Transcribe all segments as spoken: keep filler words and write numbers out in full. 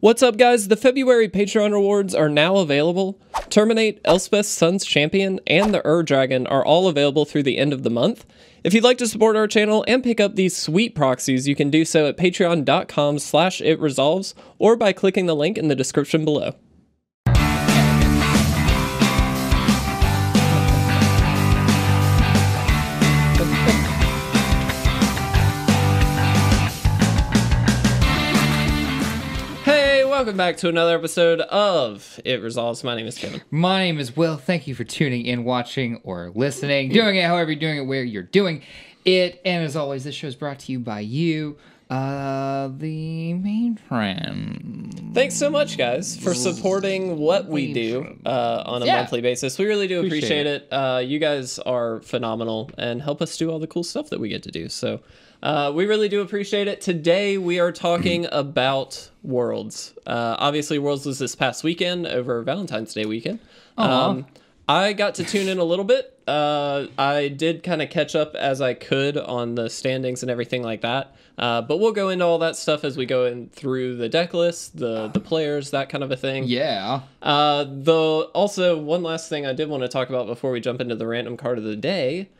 What's up, guys? The February Patreon rewards are now available. Terminate, Elspeth's Sun's Champion, and the Ur Dragon are all available through the end of the month. If you'd like to support our channel and pick up these sweet proxies, you can do so at patreon.com slash it resolves or by clicking the link in the description below. Welcome back to another episode of It Resolves. My name is Kevin. My name is Will. Thank you for tuning in, watching, or listening, doing it however you're doing it, where you're doing it. And as always, this show is brought to you by you, uh, the mainframe. Thanks so much, guys, for supporting what we do uh, on a yeah. monthly basis. We really do appreciate, appreciate it. it. Uh, you guys are phenomenal and help us do all the cool stuff that we get to do. So Uh, we really do appreciate it. Today we are talking about Worlds. Uh, obviously, Worlds was this past weekend over Valentine's Day weekend. Um, I got to tune in a little bit. Uh, I did kind of catch up as I could on the standings and everything like that. Uh, but we'll go into all that stuff as we go in through the deck list, the, the players, that kind of a thing. Yeah. Uh, the, also, one last thing I did want to talk about before we jump into the random card of the day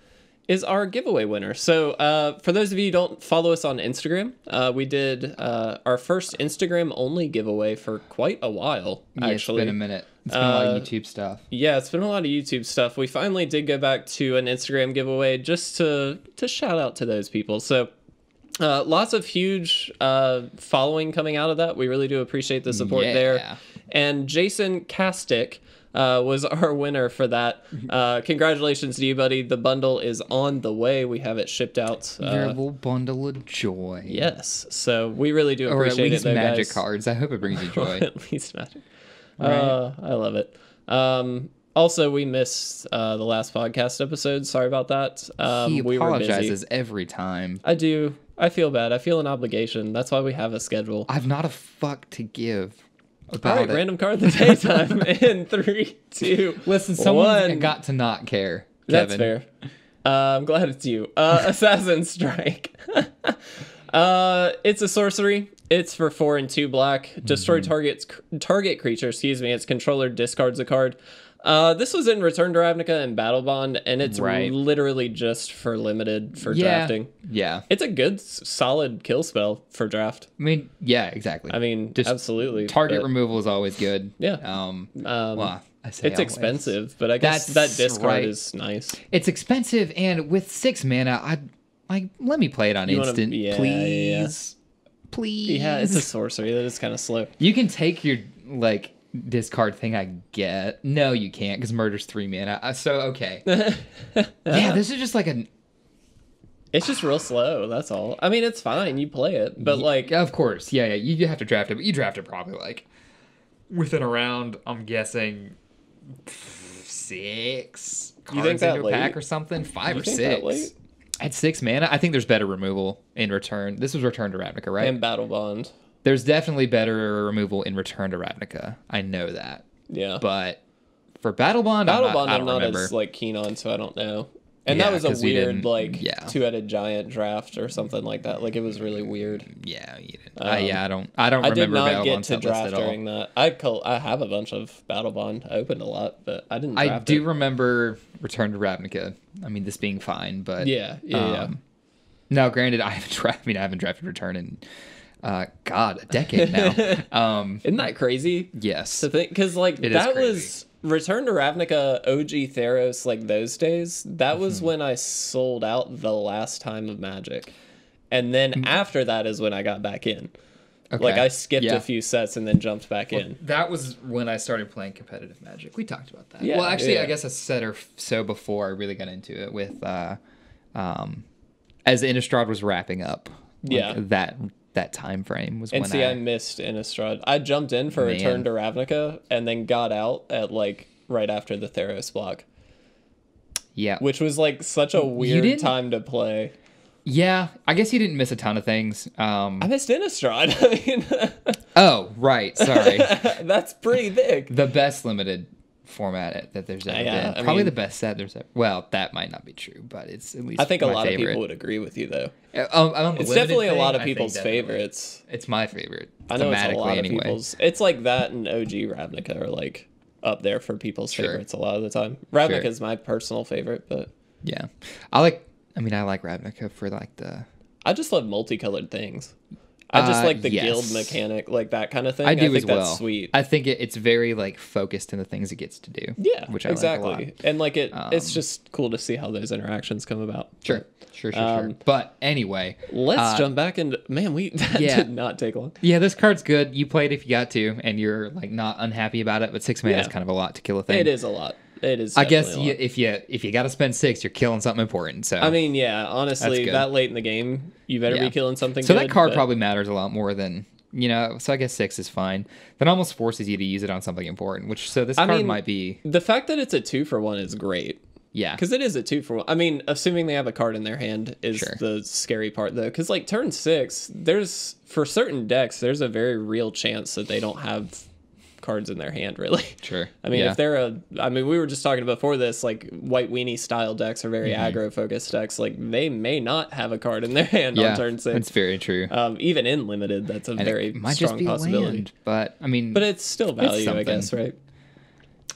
is our giveaway winner. So uh, for those of you who don't follow us on Instagram, uh, we did uh, our first Instagram-only giveaway for quite a while, yeah, actually. It's been a minute. It's been uh, a lot of YouTube stuff. Yeah, it's been a lot of YouTube stuff. We finally did go back to an Instagram giveaway just to, to shout out to those people. So uh, lots of huge uh, following coming out of that. We really do appreciate the support yeah. there. And Jason Kastick Uh, was our winner for that. Uh, congratulations to you, buddy. The bundle is on the way. We have it shipped out. Uh, Your little bundle of joy. Yes. So we really do appreciate it, Or at least it, though, magic guys. cards. I hope it brings you joy. At least magic. Right. Uh, I love it. Um, also, we missed uh, the last podcast episode. Sorry about that. Um, he apologizes we were busy. every time. I do. I feel bad. I feel an obligation. That's why we have a schedule. I've not a fuck to give. All right, it. Random card of the day time in three, two, Listen, someone one. got to not care, Kevin. That's fair. Uh, I'm glad it's you. Uh, Assassin Strike. uh, it's a sorcery. It's for four and two black. Destroy mm-hmm. targets, target creature, excuse me. Its controller discards a card. Uh, this was in Return to Ravnica and Battlebond, and it's right. literally just for limited for yeah. drafting. Yeah. It's a good, solid kill spell for draft. I mean, yeah, exactly. I mean, just absolutely. Target but... removal is always good. Yeah. Um, um well, I say it's always. expensive, but I guess That's that discard right. is nice. It's expensive, and with six mana, I like, let me play it on you instant, wanna, yeah, please. Yeah. Please. Yeah, it's a sorcery. That is kind of slow. You can take your, like... discard thing I get. No, you can't, because murder's three mana. Uh, so, okay. yeah, this is just like a... It's just real slow, that's all. I mean, it's fine. You play it, but yeah, like... Of course. Yeah, yeah. You have to draft it, but you draft it probably like... Within a round, I'm guessing... Six cards you think that into late? a pack or something? Five you or think six. That late? At six mana, I think there's better removal in Return. This was Return to Ravnica, right? And Battlebond. There's definitely better removal in Return to Ravnica. I know that. Yeah. But for Battlebond, Battlebond, I'm not, I don't I'm not as like keen on, so I don't know. And yeah, that was a weird like yeah. two-headed giant draft or something like that. Like it was really weird. Yeah, you didn't. Um, I, yeah, I don't. I don't I remember. I did not get to draft during that. I col I have a bunch of Battlebond. I opened a lot, but I didn't. Draft I do it. remember Return to Ravnica. I mean, this being fine, but yeah, yeah. Um, yeah. Now, granted, I haven't drafted. I mean, I haven't drafted Return in. Uh, God, a decade now. Um, Isn't that crazy? Yes. To think, because like it that was Return to Ravnica, O G Theros, like those days. That mm-hmm. was when I sold out the last time of Magic, and then mm-hmm. after that is when I got back in. Okay. Like I skipped yeah. a few sets and then jumped back well, in. That was when I started playing competitive Magic. We talked about that. Yeah, well, actually, yeah. I guess a set or so before I really got into it with, uh, um, as Innistrad was wrapping up. Like, yeah. That. That time frame was and when see, I... And see, I missed Innistrad. I jumped in for Man. Return to Ravnica and then got out at, like, right after the Theros block. Yeah. Which was, like, such a weird time to play. Yeah. I guess you didn't miss a ton of things. Um, I missed Innistrad. I mean... oh, right. Sorry. That's pretty big. The best limited format it, that there's ever yeah, been. I Probably mean, the best set there's ever. Well, that might not be true, but it's at least. I think my a lot favorite. of people would agree with you, though. Um, I'm it's definitely thing, a lot of people's favorites. It's my favorite. I know it's a lot of anyway. people's. It's like that and O G Ravnica are like up there for people's sure. favorites a lot of the time. Ravnica sure. is my personal favorite, but yeah, I like. I mean, I like Ravnica for like the. I just love multicolored things. I just like the uh, yes. guild mechanic, like that kind of thing. I do I think as well. That's sweet. I think it, it's very like focused in the things it gets to do. Yeah, which I exactly. Like a lot. And like it, um, it's just cool to see how those interactions come about. Sure, sure, sure, um, sure. But anyway, let's uh, jump back and man, we that yeah. did not take long. Yeah, this card's good. You played if you got to, and you're like not unhappy about it. But six mana yeah. is kind of a lot to kill a thing. It is a lot. It is. I guess you, if you if you got to spend six, you're killing something important. So I mean, yeah, honestly, that late in the game, you better yeah. be killing something. So good, that card but... probably matters a lot more than you know. So I guess six is fine. That almost forces you to use it on something important. Which so this I card mean, might be the fact that it's a two for one is great. Yeah, because it is a two for one. I mean, assuming they have a card in their hand is sure. the scary part though. Because like turn six, there's for certain decks, there's a very real chance that they don't have cards in their hand, really. Sure. I mean, yeah. if they're a, I mean, we were just talking before this, like white weenie style decks are very mm-hmm. aggro focused decks. Like they may not have a card in their hand yeah, on turn six. That's very true. Um, even in limited, that's a and very might strong just be possibility. Land, but I mean, but it's still value, it's I guess, right?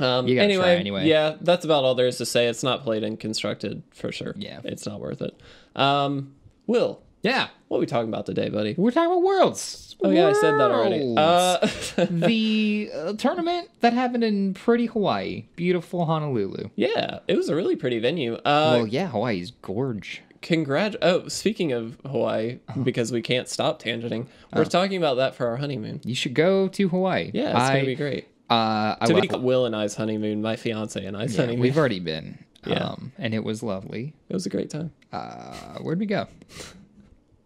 Um, you gotta anyway, try anyway, yeah, that's about all there is to say. It's not played in constructed for sure. Yeah, it's not worth it. Um, Will. Yeah. What are we talking about today, buddy? We're talking about Worlds. Oh, yeah, Worlds. I said that already. Uh, the uh, tournament that happened in pretty Hawaii. Beautiful Honolulu. Yeah, it was a really pretty venue. Uh, well, yeah, Hawaii's gorge. Congrat. Oh, speaking of Hawaii, oh. because we can't stop tangenting, we're oh. talking about that for our honeymoon. You should go to Hawaii. Yeah, it's going to be great. Uh, I, to be I, Will and I's honeymoon, my fiance and I's yeah, honeymoon. We've already been. Yeah. Um, and it was lovely. It was a great time. Uh, where'd we go?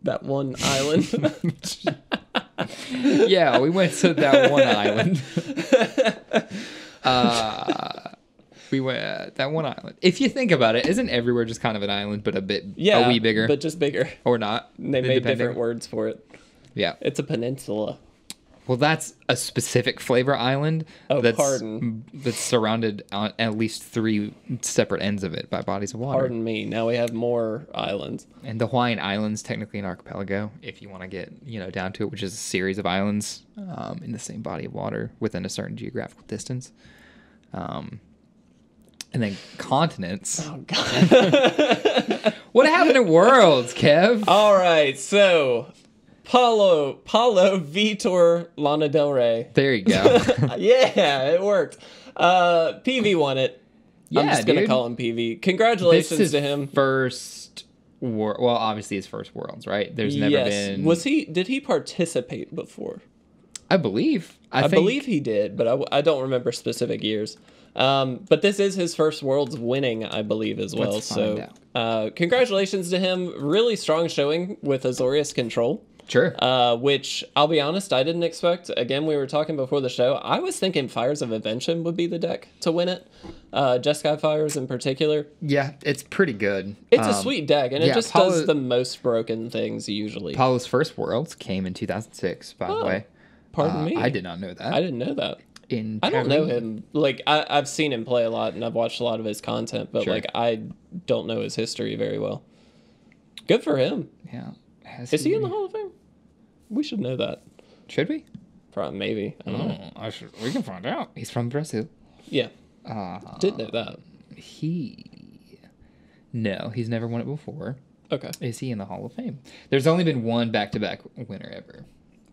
That one island. Yeah, we went to that one island. uh, we went uh, that one island. If you think about it, isn't everywhere just kind of an island, but a bit, yeah, a wee bigger, but just bigger, or not? They made different words for it. Yeah, it's a peninsula. Well, that's a specific flavor island. Oh, that's, pardon. That's surrounded on at least three separate ends of it by bodies of water. Pardon me. Now we have more islands. And the Hawaiian Islands, technically an archipelago, if you want to get you know down to it, which is a series of islands um, in the same body of water within a certain geographical distance. Um, and then continents. Oh, God. What happened in Worlds, Kev? All right, so... Paulo, Paulo Vitor Lana Del Rey. There you go. Yeah, it worked. Uh, P V won it. Yeah, I'm just going to call him P V. Congratulations this is to him. First war. Well, obviously his first Worlds, right? There's never yes. been. Was he? Did he participate before? I believe. I, I think... believe he did, but I, I don't remember specific years. Um, but this is his first Worlds winning, I believe, as well. Let's so, find out. Uh, congratulations to him. Really strong showing with Azorius Control. Sure. Uh, which, I'll be honest, I didn't expect. Again, we were talking before the show. I was thinking Fires of Invention would be the deck to win it. Uh, Jeskai Fires in particular. Yeah, it's pretty good. It's um, a sweet deck, and yeah, it just Paulo, does the most broken things usually. Paulo's first Worlds came in two thousand six, by oh, the way. Pardon uh, me. I did not know that. I didn't know that. In I don't know him. Like, I, I've seen him play a lot, and I've watched a lot of his content, but, sure. like, I don't know his history very well. Good for him. Yeah. Has Is he, he in the Hall of Fame? We should know that. Should we? Probably, maybe. I don't oh, know. I should, we can find out. He's from Brazil. Yeah. Uh, Didn't know that. He... No, he's never won it before. Okay. Is he in the Hall of Fame? There's only been one back-to-back winner ever.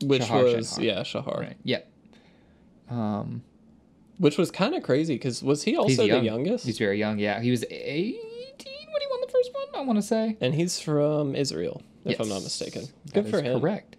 Which Shahar was... Shenhar. Yeah, Shahar. Right. Yeah. Um, Which was kind of crazy, because was he also young. the youngest? He's very young, yeah. He was eighteen when he won the first one, I want to say. And he's from Israel. If yes. I'm not mistaken. Good that for is him. Correct.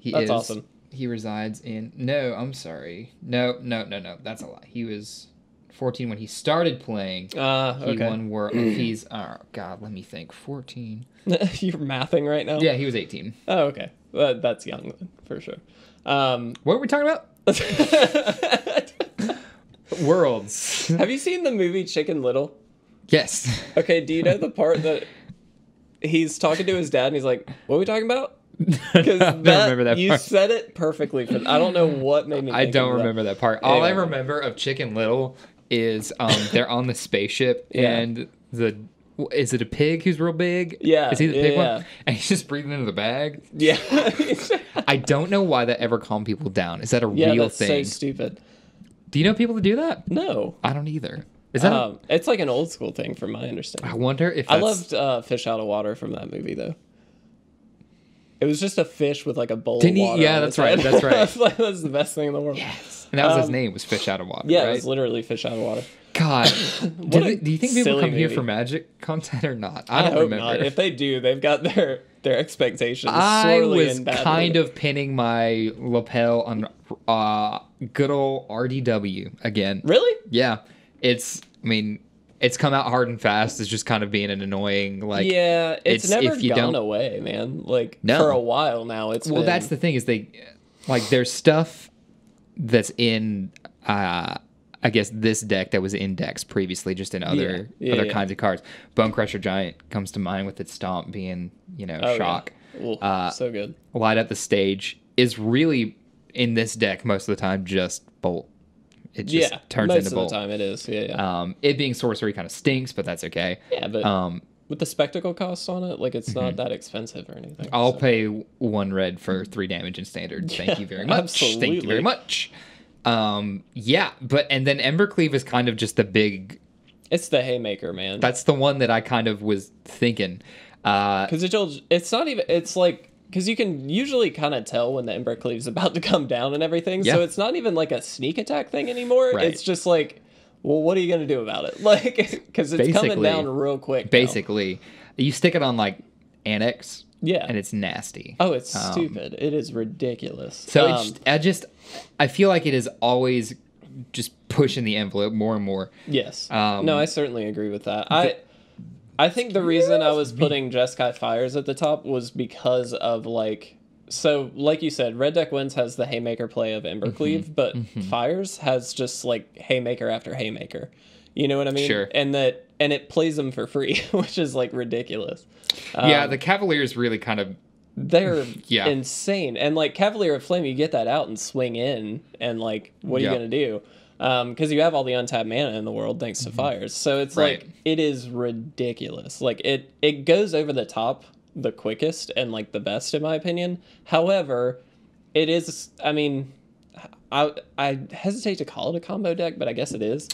He That's is, awesome. He resides in... No, I'm sorry. No, no, no, no. That's a lie. He was fourteen when he started playing. Ah, uh, okay. He won World... He's... Oh, God, let me think. fourteen. You're mathing right now? Yeah, he was eighteen. Oh, okay. Well, that's young, for sure. Um, what were we talking about? Worlds. Have you seen the movie Chicken Little? Yes. Okay, do you know the part that... He's talking to his dad, and he's like, "What are we talking about?" Because I don't remember that part. You said it perfectly. For I don't know what made me. Think I don't of remember that, that part. All anyway. I remember of Chicken Little is um, they're on the spaceship yeah. and the is it a pig who's real big? Yeah, is he the yeah, pig yeah. one? And he's just breathing into the bag. Yeah, I don't know why that ever calmed people down. Is that a yeah, real that's thing? So stupid. Do you know people that do that? No, I don't either. Is that um, a... It's like an old school thing, from my understanding. I wonder if that's... I loved uh, Fish Out of Water from that movie though. It was just a fish with like a bowl Didn't of water. He, yeah, that's right, that's right. That's like that's the best thing in the world. Yes, and that was um, his name was Fish Out of Water. Yeah, right? It was literally Fish Out of Water. God, do, they, do you think people come movie. here for Magic content or not? I, I don't hope remember. Not. If they do, they've got their their expectations. I was in kind of pinning my lapel on uh, good old R D W again. Really? Yeah. It's, I mean, it's come out hard and fast. It's just kind of being an annoying, like... Yeah, it's, it's never if you gone away, man. Like, no. for a while now, it's Well, been... that's the thing is they... Like, there's stuff that's in, uh, I guess, this deck that was in decks previously, just in other yeah. Yeah, other yeah. kinds of cards. Bonecrusher Giant comes to mind with its Stomp being, you know, oh, shock. Yeah. Ooh, uh, so good. Light Up the Stage is really, in this deck, most of the time, just Bolt. It just yeah, turns most into of bolt. the time it is. Yeah, yeah. Um, it being sorcery kind of stinks, but that's okay. Yeah, but um, with the spectacle costs on it, like it's mm-hmm. not that expensive or anything. I'll so. pay one red for three damage in standard. Thank yeah, you very much. Absolutely. Thank you very much. Um, yeah, but and then Embercleave is kind of just the big. It's the haymaker, man. That's the one that I kind of was thinking. Because uh, it it's not even. It's like. Because you can usually kind of tell when the Embercleave is about to come down and everything. Yeah. So it's not even like a sneak attack thing anymore. Right. It's just like, well, what are you going to do about it? Like, because it's basically, coming down real quick. Basically, now. You stick it on like Annex. Yeah. And it's nasty. Oh, it's um, stupid. It is ridiculous. So um, it's, I just, I feel like it is always just pushing the envelope more and more. Yes. Um, no, I certainly agree with that. I. I think the reason I was putting Jeskai Fires at the top was because of, like... So, like you said, Red Deck Wins has the haymaker play of Embercleave, mm-hmm. but mm-hmm. Fires has just, like, haymaker after haymaker. You know what I mean? Sure. And, that, and it plays them for free, which is, like, ridiculous. Um, yeah, the Cavaliers really kind of... They're yeah. insane. And, like, Cavalier of Flame, you get that out and swing in, and, like, what are yep. you going to do? Because um, you have all the untapped mana in the world thanks to mm-hmm. Fires. So it's right. like, it is ridiculous. Like, it, it goes over the top the quickest and, like, the best, in my opinion. However, it is, I mean, I I hesitate to call it a combo deck, but I guess it is.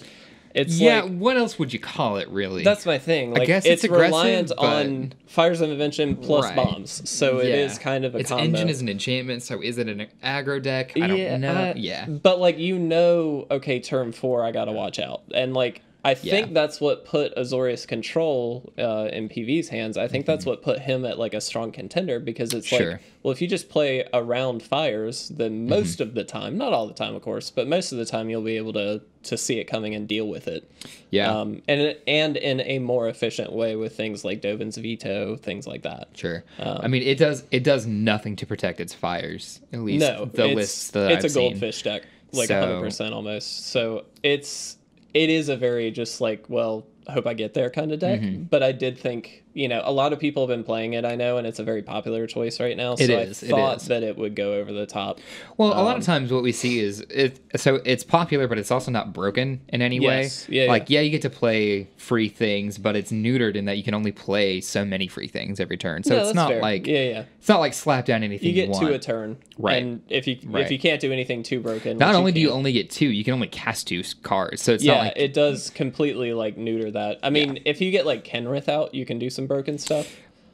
It's yeah, like, what else would you call it, really? That's my thing. Like, I guess it's, it's reliant but... on Fires of Invention plus right. bombs. So it yeah. is kind of a its combo. Its engine is an enchantment, so is it an aggro deck? I don't yeah, know. I, yeah. But, like, you know, okay, turn four, I gotta watch out. And, like, I think yeah. that's what put Azorius Control uh, in P V's hands. I think mm-hmm. that's what put him at, like, a strong contender because it's sure. like, well, if you just play around Fires, then most mm-hmm. of the time, not all the time, of course, but most of the time you'll be able to to see it coming and deal with it. Yeah. Um, and, and in a more efficient way with things like Dovin's Veto, things like that. Sure. Um, I mean, it does it does nothing to protect its Fires, at least no, the it's, list that It's I've a seen. Goldfish deck, like so, one hundred percent almost. So it's... It is a very just like, well, hope I get there kind of deck. Mm-hmm. But I did think, you know, a lot of people have been playing it, I know, and it's a very popular choice right now. So it is, I thought it is. that it would go over the top. Well, um, a lot of times what we see is, it. so it's popular, but it's also not broken in any yes. way. Yeah, like, yeah. yeah, you get to play free things, but it's neutered in that you can only play so many free things every turn. So no, it's not fair. like, yeah, yeah. it's not like slap down anything you, get you want. You get two a turn. Right. And if you, right. if you can't do anything too broken. Not only you do you only get two, you can only cast two cards. So it's yeah, not like. Yeah, it does completely like neuter that. I mean, yeah. if you get like Kenrith out, you can do some broken stuff.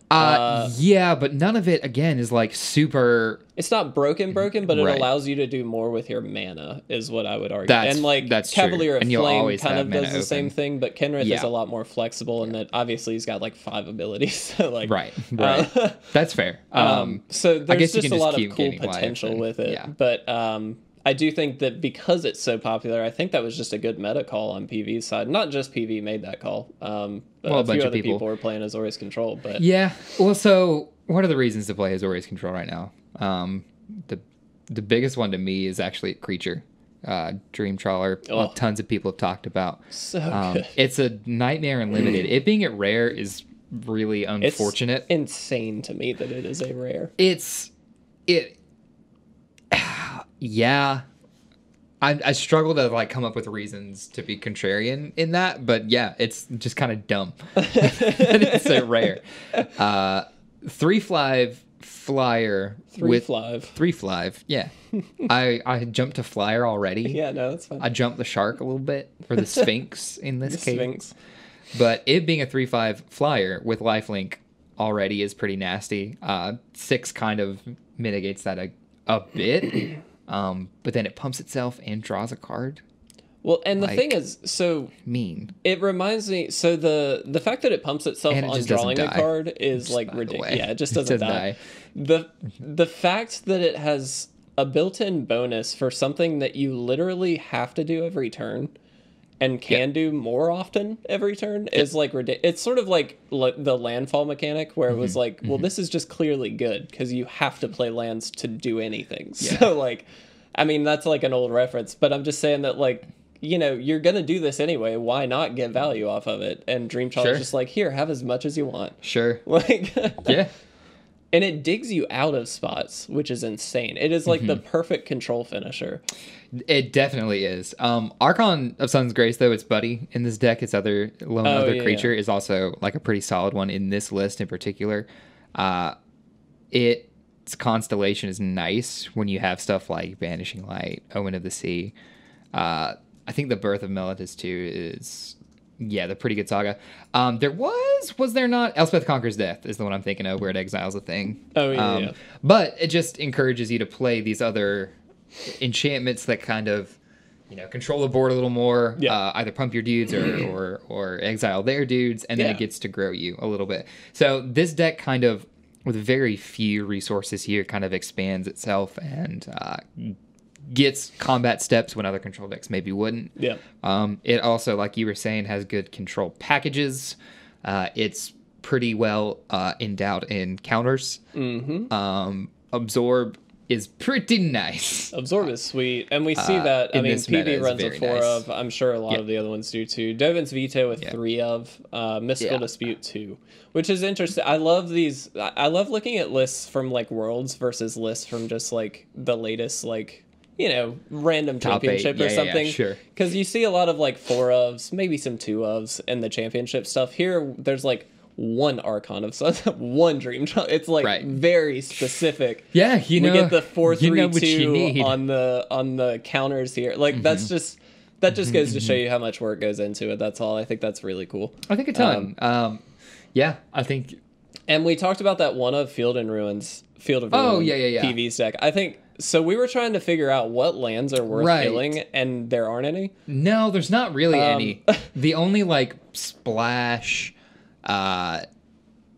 Uh, uh yeah, but none of it again is like super it's not broken broken, but it right. allows you to do more with your mana is what I would argue. That's, and like that's Cavalier true. of and Flame kind of does the open. same thing, but Kenrith yeah. is a lot more flexible in yeah. that obviously he's got like five abilities. So like Right. right. Uh, that's fair. Um, um so there's I guess just you can a just lot of cool potential life, with it. Yeah. But um I do think that because it's so popular, I think that was just a good meta call on P V's side. Not just P V made that call. Um, but well, a, a bunch few of other people. people were playing Azorius Control. But yeah. Well, so what are the reasons to play Azorius Control right now? Um, the the biggest one to me is actually Creature, uh, Dream Trawler. Oh. Tons of people have talked about. So um, good. It's a nightmare in limited. It being at rare is really unfortunate. It's insane to me that it is a rare. It's it. Yeah, I, I struggle to like come up with reasons to be contrarian in that, but yeah, it's just kind of dumb. It's so rare. Uh, three flive flyer three with flive. three flive. Yeah, I I jumped to flyer already. Yeah, no, that's fine. I jumped the shark a little bit for the Sphinx in this the case. Sphinx. But it being a three five flyer with lifelink already is pretty nasty. Uh, six kind of mitigates that a a bit. Um, but then it pumps itself and draws a card. Well, and like, the thing is, so mean. It reminds me. So the the fact that it pumps itself it on drawing a card is just like ridiculous. Yeah, it just doesn't, it doesn't die. die. The the fact that it has a built-in bonus for something that you literally have to do every turn, and can yep. do more often every turn yep. is like ridiculous. It's sort of like l the landfall mechanic where mm-hmm. it was like, well, mm-hmm. this is just clearly good because you have to play lands to do anything. Yeah. So like, I mean, that's like an old reference, but I'm just saying that like, you know, you're going to do this anyway. Why not get value off of it? And Dream Trawler sure. just like, here, have as much as you want. Sure. Like, yeah. And it digs you out of spots, which is insane. It is like mm-hmm. the perfect control finisher. It definitely is. Um, Archon of Sun's Grace, though, its buddy in this deck, its other lone oh, other yeah, creature, yeah. is also like a pretty solid one in this list in particular. Uh, its constellation is nice when you have stuff like Vanishing Light, Omen of the Sea. Uh, I think the Birth of Meletus too is... Yeah, the pretty good saga. Um, there was, was there not? Elspeth Conquers Death is the one I'm thinking of, where it exiles a thing. Oh, yeah, um, yeah. But it just encourages you to play these other enchantments that kind of, you know, control the board a little more. Yeah. Uh, either pump your dudes or, or, or exile their dudes, and then yeah. it gets to grow you a little bit. So this deck kind of, with very few resources here, kind of expands itself and uh, gets combat steps when other control decks maybe wouldn't. Yeah. Um, it also, like you were saying, has good control packages. Uh, it's pretty well uh, endowed in counters. Mm-hmm. um, Absorb is pretty nice. Absorb is sweet. And we see that. Uh, I mean, P V runs a four nice. of. I'm sure a lot yep. of the other ones do too. Dovin's Veto with yep. three of. Uh, Mystical yeah. Dispute two, which is interesting. I love these. I love looking at lists from like Worlds versus lists from just like the latest like, you know, random Top championship yeah, or something. Yeah, sure. Because you see a lot of like four ofs, maybe some two ofs in the championship stuff. Here, there's like one Archon of Sun, one Dream Trawler. It's like right. very specific. Yeah, you know, we get the four three you know two on the on the counters here. Like mm-hmm. that's just that just goes to show you how much work goes into it. That's all. I think that's really cool. I think a ton. Um, um, yeah, I think. And we talked about that one of Field and Ruins, Field of Ruins. Oh yeah, yeah, yeah. P V stack. I think. So we were trying to figure out what lands are worth right. killing, and there aren't any. No, there's not really um, any. The only like splash, uh,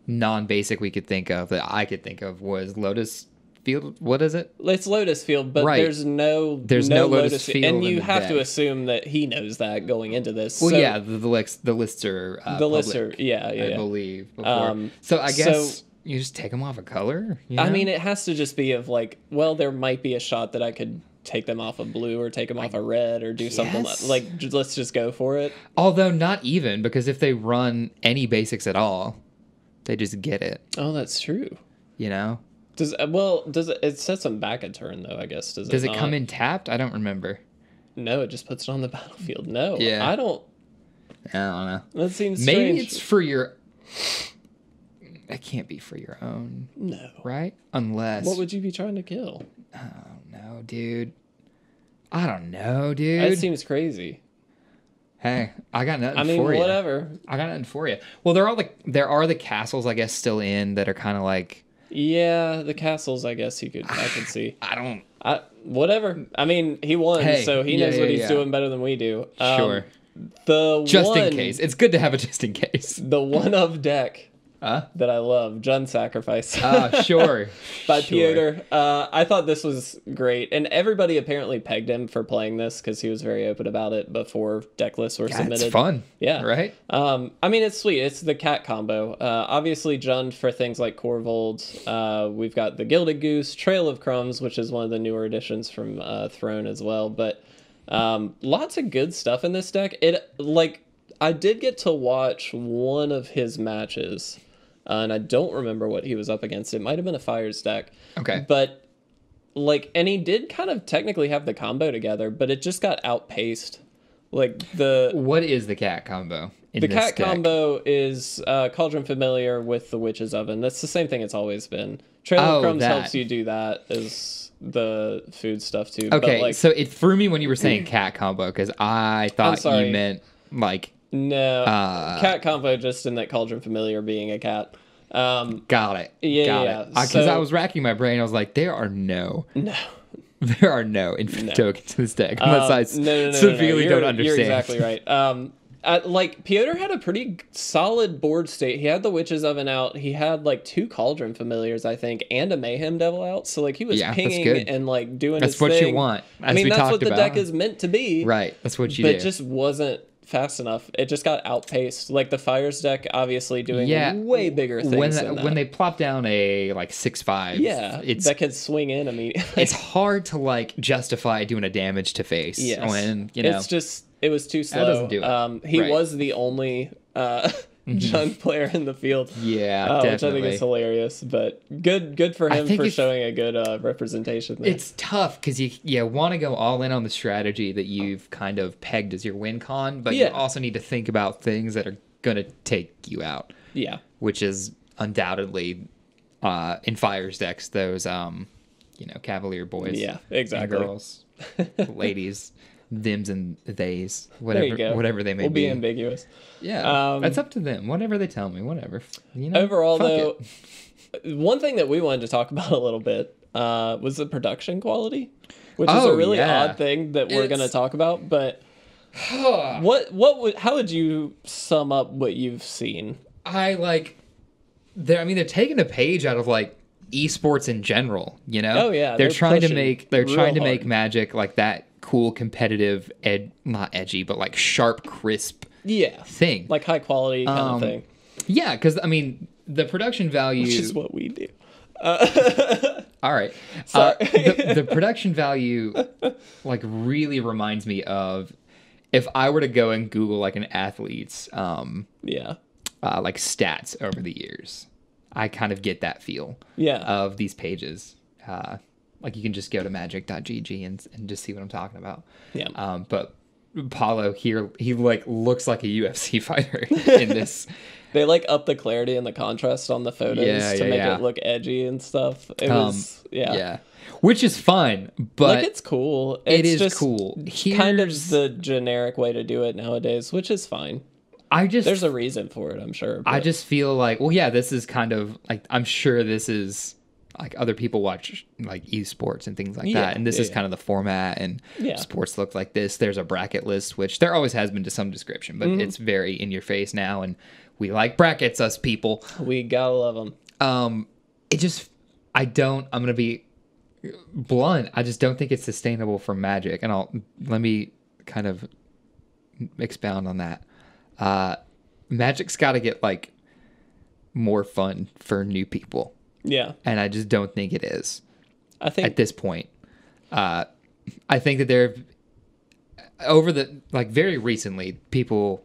non-basic we could think of that I could think of was Lotus Field. What is it? It's Lotus Field, but right. there's no there's no, no Lotus, Lotus Field, and you have deck. to assume that he knows that going into this. Well, so yeah, the the lists the lists are uh, the lists are yeah, yeah I yeah. believe. Before. Um, so I guess. So, you just take them off a color? You know? I mean, it has to just be of like, well, there might be a shot that I could take them off a blue or take them I off a red or do guess? something like, like just, let's just go for it. Although not even, because if they run any basics at all, they just get it. Oh, that's true. You know? Does Well, does it, it sets them back a turn, though, I guess. Does it, does it come in tapped? I don't remember. No, it just puts it on the battlefield. No, yeah. I don't. I don't know. That seems strange. Maybe it's for your... It can't be for your own. No. Right? Unless. What would you be trying to kill? I don't know, dude. I don't know, dude. That seems crazy. Hey, I got nothing I mean, for you. I mean, whatever. I got nothing for you. Well, there are the, there are the castles, I guess, still in that are kind of like. Yeah, the castles, I guess you could. I could see. I don't. I Whatever. I mean, he won, hey, so he yeah, knows yeah, what he's yeah. doing better than we do. Um, sure. The just one, in case. It's good to have a just in case. The one of deck. Huh? That I love, Jun Sacrifice. Ah, sure. By sure. Piotr. Uh, I thought this was great, and everybody apparently pegged him for playing this because he was very open about it before deck lists were yeah, submitted. It's fun, yeah, right. Um, I mean, it's sweet. It's the cat combo. Uh, obviously, Jund for things like Korvold. Uh, we've got the Gilded Goose, Trail of Crumbs, which is one of the newer additions from uh, Throne as well. But um, lots of good stuff in this deck. It like I did get to watch one of his matches. Uh, and I don't remember what he was up against. It might have been a Fires deck. Okay. But Like, and he did kind of technically have the combo together, but it just got outpaced. Like the what is the cat combo? In the cat deck? combo is uh, Cauldron Familiar with the Witch's Oven. That's the same thing it's always been. Trail of oh, Crumbs that. helps you do that as the food stuff too. Okay, but like, so it threw me when you were saying cat combo because I thought you meant like no uh, cat combo, just in that Cauldron Familiar being a cat. Um, got it. Yeah, got yeah. Because yeah. so, I was racking my brain. I was like, there are no, no, there are no infinite no. tokens in this deck unless um, I no, no, no, severely no, no. don't understand. You're exactly right. Um, I, like Piotr had a pretty solid board state. He had the Witch's Oven out. He had like two Cauldron Familiars, I think, and a Mayhem Devil out. So like he was yeah, pinging and like doing that's his thing. That's what you want. As I mean, we that's what the about. deck is meant to be. Right. That's what you. But do. It just wasn't fast enough. It just got outpaced. Like the Fires deck, obviously doing yeah, way bigger things. When, the, than that. when they plop down a like six five, yeah, it's, that can swing in immediately. It's hard to like justify doing a damage to face. Yes. when you know it's just it was too slow. That doesn't do it. Um, he right. was the only uh, junk player in the field. Yeah, uh, which I think is hilarious. But good, good for him for showing a good uh, representation there. It's tough because you yeah want to go all in on the strategy that you've kind of pegged as your win con, but yeah. you also need to think about things that are gonna take you out. Yeah, which is undoubtedly uh, in Fires decks those um, you know Cavalier boys. Yeah, exactly. And girls, ladies. Thems and theys, whatever, whatever they may we'll be. We'll be ambiguous. Yeah, um, that's up to them. Whatever they tell me, whatever. You know, overall, though, it. one thing that we wanted to talk about a little bit uh, was the production quality, which oh, is a really yeah. odd thing that we're going to talk about. But what, what would, how would you sum up what you've seen? I like, they're. I mean, they're taking a page out of like. esports in general, you know. Oh yeah, they're, they're trying to make they're trying to hard. make Magic like that cool, competitive, ed not edgy, but like sharp, crisp, yeah, thing, like high quality kind um, of thing. Yeah, because I mean, the production value, which is what we do. Uh, all right, uh, the, the production value, like, really reminds me of if I were to go and Google like an athlete's, um, yeah, uh, like stats over the years. I kind of get that feel yeah. of these pages. Uh, like you can just go to magic dot G G and, and just see what I'm talking about. Yeah. Um, but Paulo here, he like looks like a U F C fighter in this. They like up the clarity and the contrast on the photos yeah, to yeah, make yeah. it look edgy and stuff. It um, was, yeah. Yeah. Which is fun, but like it's cool. It's it is just cool. Here's... kind of the generic way to do it nowadays, which is fine. I just there's a reason for it, I'm sure. But. I just feel like, well, yeah, this is kind of like I'm sure this is like other people watch like esports and things like yeah, that, and this yeah, is yeah. kind of the format. And yeah. sports look like this. There's a bracket list, which there always has been to some description, but mm. it's very in your face now. And we like brackets, us people. We gotta love them. Um, it just, I don't. I'm gonna be blunt. I just don't think it's sustainable for Magic. And I'll let me kind of expound on that. Uh, Magic's got to get like more fun for new people. Yeah, and I just don't think it is. I think at this point, uh, I think that there, over the like very recently, people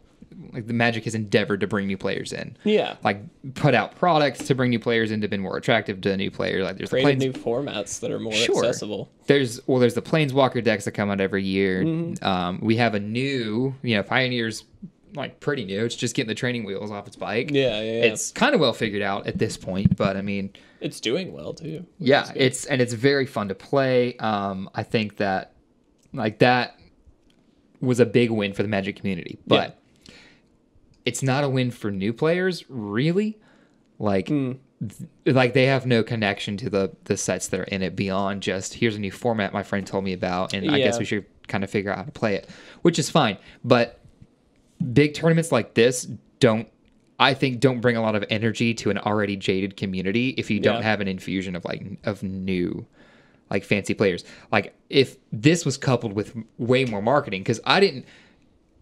like the Magic has endeavored to bring new players in. Yeah, like put out products to bring new players in to be more attractive to a new player. Like there's created the planes... new formats that are more sure. accessible. There's well, there's the Planeswalker decks that come out every year. Mm-hmm. Um, we have a new, you know, Pioneers. Like pretty new. It's just getting the training wheels off its bike. Yeah, yeah, yeah. It's kind of well figured out at this point, but I mean, it's doing well too. Yeah, it's and it's very fun to play. Um, I think that like that was a big win for the Magic community, but yeah. it's not a win for new players, really. Like, mm. th like they have no connection to the the sets that are in it beyond just here's a new format my friend told me about, and yeah. I guess we should kind of figure out how to play it, which is fine, but. Big tournaments like this don't, I think, don't bring a lot of energy to an already jaded community if you don't yeah. have an infusion of like of new, like fancy players. Like if this was coupled with way more marketing, because I didn't,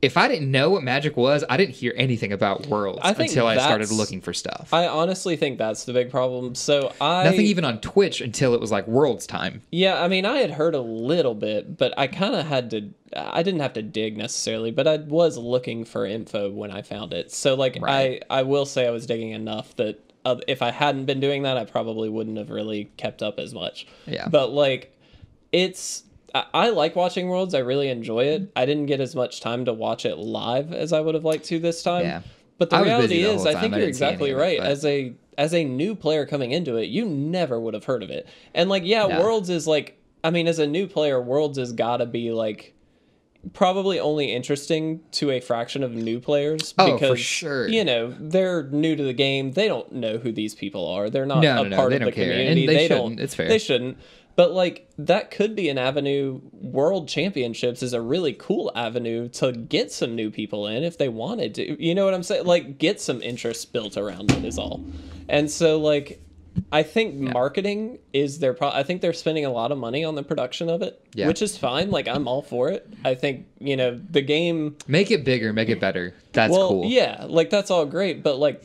if I didn't know what Magic was, I didn't hear anything about Worlds I until I started looking for stuff. I honestly think that's the big problem. So I nothing even on Twitch until it was like Worlds time. Yeah, I mean, I had heard a little bit, but I kind of had to. I didn't have to dig necessarily, but I was looking for info when I found it. So like right. I, I will say I was digging enough that uh, if I hadn't been doing that, I probably wouldn't have really kept up as much. Yeah. But like it's I, I like watching Worlds. I really enjoy it. I didn't get as much time to watch it live as I would have liked to this time. Yeah. But the reality is, I think you're exactly right. As a as a new player coming into it, you never would have heard of it. And like, yeah, no. Worlds is like, I mean, as a new player, Worlds has got to be like probably only interesting to a fraction of new players because, oh, for sure, you know, they're new to the game. They don't know who these people are. They're not no, a no, part no, of the care. community. And they, they don't. It's fair. They shouldn't. But like, that could be an avenue. World Championships is a really cool avenue to get some new people in if they wanted to. You know what I'm saying? Like, get some interest built around it is all. And so like, I think yeah. marketing is their pro- I think they're spending a lot of money on the production of it, yeah. which is fine. Like, I'm all for it. I think, you know, the game, make it bigger, make it better. That's well, cool. Yeah. Like, that's all great, but like,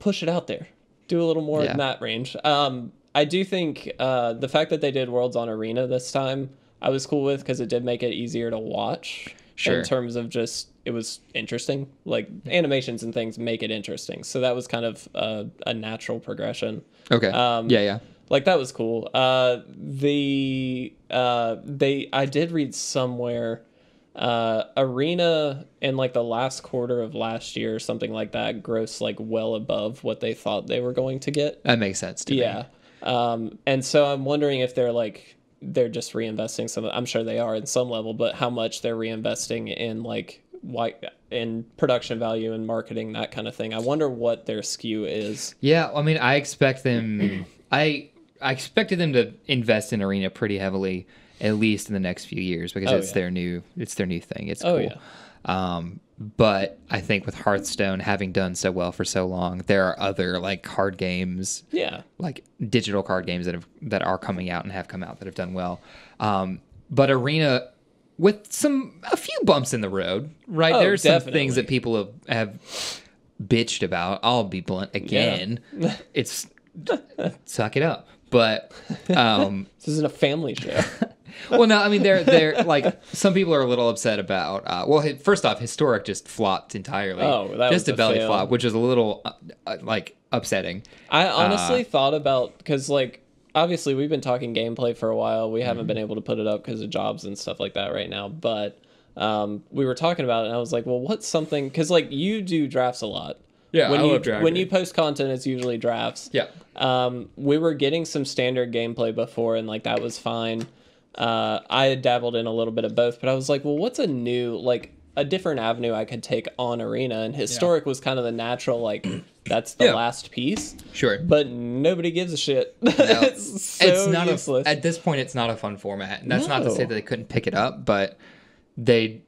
push it out there. Do a little more yeah. in that range. Um, I do think uh, the fact that they did Worlds on Arena this time, I was cool with because it did make it easier to watch. Sure. In terms of just, it was interesting. Like, animations and things make it interesting. So that was kind of uh, a natural progression. Okay. Um, yeah, yeah. Like, that was cool. Uh, the uh, they I did read somewhere uh, Arena in like the last quarter of last year or something like that grossed like well above what they thought they were going to get. That makes sense to me. Yeah. Um, and so I'm wondering if they're like, they're just reinvesting some, I'm sure they are in some level, but how much they're reinvesting in like white in production value and marketing, that kind of thing. I wonder what their S K U is. Yeah. I mean, I expect them, I, I expected them to invest in Arena pretty heavily, at least in the next few years, because oh, it's yeah. their new, it's their new thing. It's oh, cool. Yeah. Um, but I think with Hearthstone having done so well for so long, there are other like card games, yeah, like digital card games that have that are coming out and have come out that have done well. Um, but Arena, with some a few bumps in the road, right? Oh, There's definitely. some things that people have, have bitched about. I'll be blunt again. Yeah. It's suck it up. But um, this isn't a family show. Well, no, I mean, they're, they're like, some people are a little upset about, uh, well, first off, Historic just flopped entirely. Oh, that Just was a belly fail. flop, which is a little, uh, uh, like, upsetting. I honestly uh, thought about, because, like, obviously we've been talking gameplay for a while. We haven't mm-hmm. been able to put it up because of jobs and stuff like that right now. But um, we were talking about it, and I was like, well, what's something, because, like, you do drafts a lot. Yeah, when I you, love Dragon. When you post content, it's usually drafts. Yeah. Um, we were getting some standard gameplay before, and, like, that was fine. Uh, I had dabbled in a little bit of both, but I was like, well, what's a new, like a different avenue I could take on Arena? And Historic yeah. was kind of the natural, like, that's the yeah. last piece. Sure. But nobody gives a shit. No. It's so it's not useless. A, at this point, it's not a fun format. And that's no. not to say that they couldn't pick it up, but they...